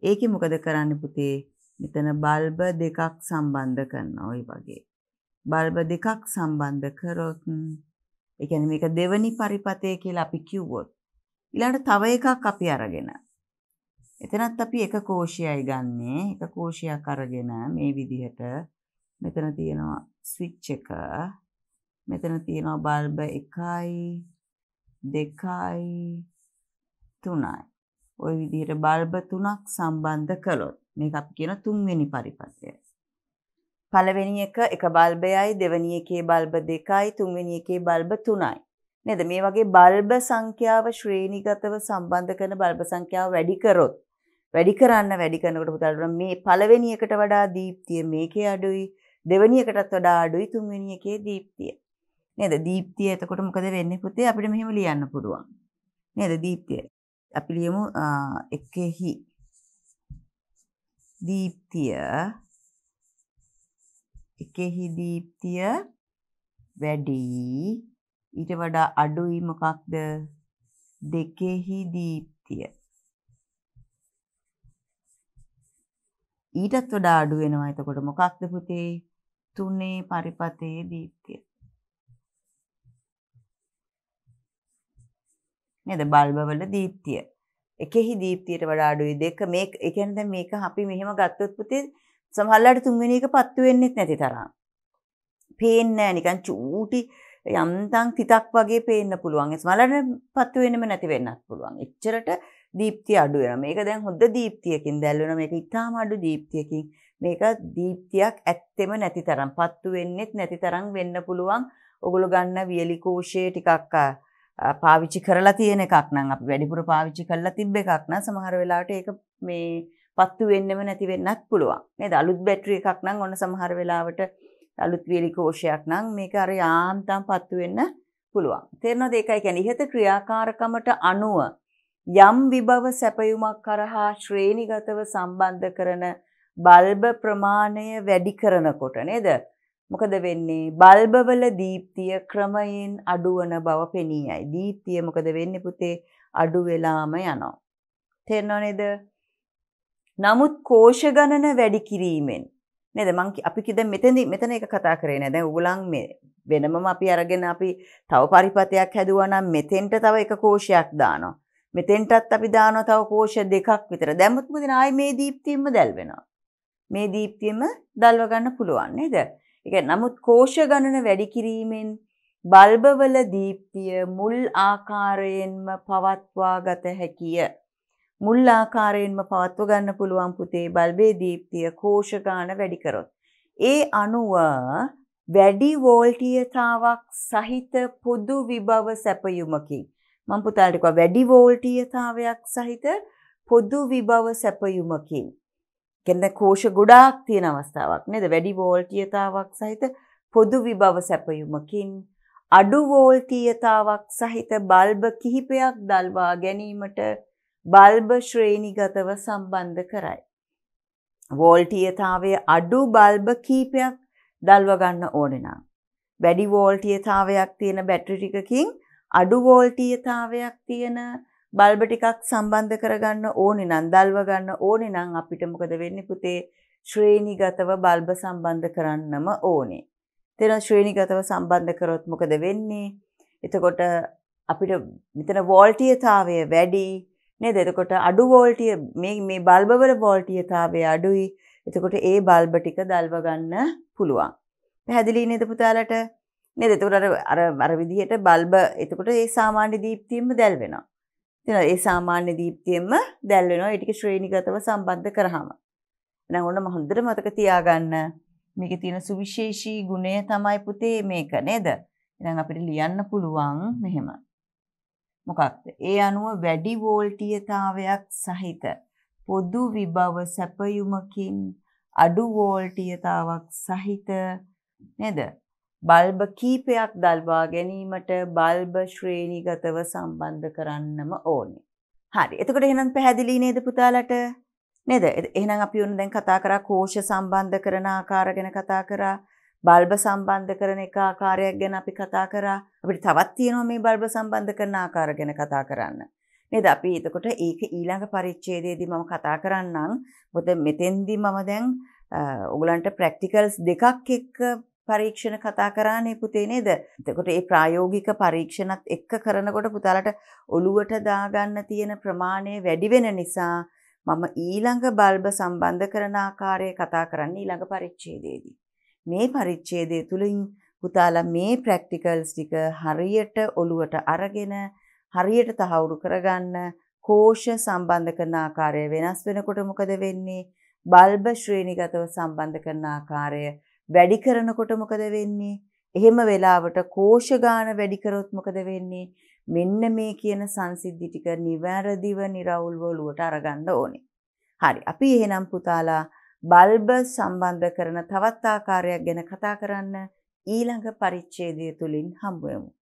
ඒකේ මොකද කරන්නේ පුතේ? මෙතන බල්බ දෙකක් සම්බන්ධ කරනවා ওই වගේ. බල්බ දෙකක් සම්බන්ධ කරොත් ඒ කියන්නේ මේක දෙවෙනි පරිපතේ කියලා අපි කිව්වොත් ඊළඟට තව එකක් අපි අරගෙන එතනත් අපි එක කෝෂයයි ගන්නේ එක කෝෂයක් අරගෙන මේ විදිහට මෙතන තියෙනවා ස්විච් එක මෙතන තියෙනවා බල්බ එකයි දෙකයි තුනයි ওই විදිහට බල්බ තුනක් සම්බන්ධ කළොත් මේක අපි කියන තුන්වෙනි පරිපථය. පළවෙනි එක එක බල්බයයි දෙවෙනි එකේ බල්බ දෙකයි තුන්වෙනි එකේ බල්බ තුනයි නේද? මේ වගේ බල්බ සංඛ්‍යාව ශ්‍රේණිගතව සම්බන්ධ කරන බල්බ සංඛ්‍යාව වැඩි කරොත් වැඩි කරන්න වැඩි කරනකොට පුතාලා මේ පළවෙනි එකට වඩා දීප්තිය මේකේ අඩුයි දෙවෙනි එකටත් වඩා අඩුයි තුන්වෙනි එකේ දීප්තිය නේද? දීප්තිය එතකොට මොකද වෙන්නේ පුතේ? අපිට මෙහෙම ලියන්න පුළුවන් නේද? දීප්තිය අපි ලියමු එකෙහි දීප්තිය එකෙහි දීප්තිය වැඩි ඊට වඩා අඩුයි මොකක්ද? දෙකෙහි දීප්තිය ඊටත් වඩා අඩු වෙනවා. එතකොට මොකක්ද පුතේ? තුනේ පරිපතේ දීප්තිය නේද? බල්බ වල දීප්තිය එකෙහි දීප්තියට වඩා අඩුයි දෙක. මේ ඒ කියන්නේ දැන් මේක අපි මෙහෙම ගත්තොත් පුතේ සමහරවිට තුන්වෙනි එක පත්තු වෙන්නේ නැති තරම් පේන්නේ නැහැ නිකන් චූටි යම්තන් තිතක් වගේ පේන්න පුළුවන්. ඒ සමහරවිට පත්තු වෙන්නෙම නැති වෙන්නත් පුළුවන්. එච්චරට දීප්තිය අඩු වෙනවා. මේක දැන් හොඳ දීප්තියකින් දැල් වෙනවා. මේක ඉතාම අඩු දීප්තියකින්. මේක දීප්තියක් ඇත්තෙම නැති තරම් පත්තු වෙන්නෙත් නැති තරම් වෙන්න පුළුවන්. ඔගොල්ලෝ ගන්න වියලි කෝෂයේ ටිකක් පාවිච්චි කරලා තියෙන එකක් නම් අපි වැඩිපුර පාවිච්චි කරලා තිබ්බ එකක් නම් සමහර වෙලාවට ඒක මේ පත්තු වෙන්නෙම නැති වෙන්නත් පුළුවන්. නේද? අලුත් බැටරි එකක් නම් ඔන්න සමහර වෙලාවට අලුත් වියලි කෝෂයක් නම් මේක අර යාන්තම් පත්තු වෙන්න පුළුවන්. තේරෙනවද? ඒකයි කියන්නේ ඉහත ක්‍රියාකාරකමට අනුව යම් විභව සැපයුමක් කරහා ශ්‍රේණිගතව සම්බන්ධ කරන බල්බ ප්‍රමාණය වැඩි කරනකොට නේද? මොකද වෙන්නේ? බල්බවල දීප්තිය ක්‍රමයෙන් අඩු වන බව පෙනී යයි. දීප්තිය මොකද වෙන්නේ පුතේ? අඩු වෙලාම යනවා. තේරෙනව නේද? නමුත් කෝෂ ගණන වැඩි කිරීමෙන් නේද මං අපි කිද මෙතෙන්දි මෙතන එක කතා කරේ නෑ. දැන් උගලන් මේ වෙනමම අපි අරගෙන අපි තව පරිපතයක් හැදුවා නම් මෙතෙන්ට තව එක කෝෂයක් දානවා. මෙතෙන්ටත් අපි දානවා තව කෝෂ දෙකක් විතර. දැම්මුත් මොකද ආයි මේ දීප්තියෙම දැල් වෙනවා. මේ දීප්තියෙම දැල්ව ගන්න පුළුවන් නේද? ඒ කියන්නේ නමුත් කෝෂ ගණන වැඩි කිරීමෙන් බල්බවල දීප්තිය මුල් ආකාරයෙන්ම පවත්වා ගත හැකිය. මුල් ආකාරයෙන්ම පවත්ව ගන්න පුළුවන් පුතේ බල්බේ දීප්තිය කෝෂ ගාන වැඩි කරොත්. ඒ අනුව වැඩි වෝල්ටීයතාවක් සහිත පොදු විභව සැපයුමකින් මම පුතාලට කිව්වා වැඩි වෝල්ටීයතාවයක් සහිත පොදු විභව සැපයුමකින් කියන්නේ කෝෂ ගොඩාක් තියෙන අවස්ථාවක් නේද? වැඩි වෝල්ටීයතාවක් සහිත පොදු විභව සැපයුමකින් අඩු වෝල්ටීයතාවක් සහිත බල්බ කිහිපයක් දල්වා ගැනීමට බල්බ ශ්‍රේණිගතව සම්බන්ධ කරයි. වෝල්ටීයතාවයේ අඩු බල්බ කීපයක් දල්ව ගන්න ඕනේ නම් වැඩි වෝල්ටීයතාවයක් තියෙන බැටරි ටිකකින් අඩු වෝල්ටීයතාවයක් තියෙන බල්බ ටිකක් සම්බන්ධ කරගන්න ඕනේ නම් දල්ව ගන්න ඕනේ නම් අපිට මොකද වෙන්නේ පුතේ? ශ්‍රේණිගතව බල්බ සම්බන්ධ කරන්නම ඕනේ. තේන ශ්‍රේණිගතව සම්බන්ධ කරොත් මොකද වෙන්නේ? එතකොට අපිට මෙතන වෝල්ටීයතාවය වැඩි නේද? එතකොට අඩු වෝල්ටීය මේ මේ බල්බ වල වෝල්ටීයතාවය අඩුයි. එතකොට ඒ බල්බ ටික දල්ව ගන්න පුළුවන්. පැහැදිලි නේද පුතාලට? නේද? එතකොට අර අර අර විදිහට බල්බ එතකොට ඒ සාමාන්‍ය දීප්තියෙම දැල් වෙනවා. එතන ඒ සාමාන්‍ය දීප්තියෙම දැල් වෙනවා. ඒ ටික ශ්‍රේණිගතව සම්බන්ධ කරාම. එහෙනම් ඕනම හොඳට මතක තියාගන්න. මේකේ තියෙන සුවිශේෂී ගුණය තමයි පුතේ මේක නේද? එහෙනම් අපිට ලියන්න පුළුවන් මෙහෙම. මොකක්ද? ඒ අනුව වැඩි වෝල්ටීයතාවයක් සහිත පොදු විභව සැපයුමකින් අඩු වෝල්ටීයතාවක් සහිත නේද? බල්බ කීපයක් දල්වා ගැනීමට බල්බ ශ්‍රේණිගතව සම්බන්ධ කරන්නම ඕනේ. හරි. එතකොට එහෙනම් පැහැදිලි නේද පුතාලට? නේද? එහෙනම් අපි උන් දැන් කතා කරා කෝෂ සම්බන්ධ කරන ආකාර ගැන කතා කරා, බල්බ සම්බන්ධ කරන එක ආකාරයක් ගැන අපි කතා කරා. අපිට තවත් තියෙනවා මේ බල්බ සම්බන්ධ කරන ආකාර ගැන කතා කරන්න. නේද? අපි එතකොට ඒක ඊළඟ පරිච්ඡේදයේදී මම කතා කරන්නම්. මොකද මෙතෙන්දී මම දැන් ඔයගලන්ට ප්‍රැක්ටිකල්ස් දෙකක් එක්ක පරීක්ෂණ කතා කරානේ පුතේ නේද? එතකොට මේ ප්‍රායෝගික පරීක්ෂණත් එක්ක කරනකොට පුතාලට ඔළුවට දාගන්න තියෙන ප්‍රමාණය වැඩි වෙන නිසා මම ඊළඟ බල්බ සම්බන්ධ කරන ආකාරය කතා කරන්න ඊළඟ පරිච්ඡේදයේදී. මේ පරිච්ඡේදය තුලින් පුතාලා මේ ප්‍රැක්ටිකල්ස් ටික හරියට ඔලුවට අරගෙන හරියට තහවුරු කරගන්න. කෝෂ සම්බන්ධ කරන ආකාරය වෙනස් වෙනකොට මොකද වෙන්නේ? බල්බ ශ්‍රේණිගතව සම්බන්ධ කරන ආකාරය වැඩි කරනකොට මොකද වෙන්නේ? එහෙම වෙලාවට කෝෂ ගාන වැඩි කරොත් මොකද වෙන්නේ? මෙන්න මේ කියන සංසිද්ධි ටික නිවැරදිව නිරවුල්ව ඔලුවට අරගන්න ඕනේ. හරි. අපි එහෙනම් පුතාලා බල්බ සම්බන්ධ කරන තවත් ආකාරයක් ගැන කතා කරන්න ඊළඟ පරිච්ඡේදය තුලින් හම්බ වෙමු.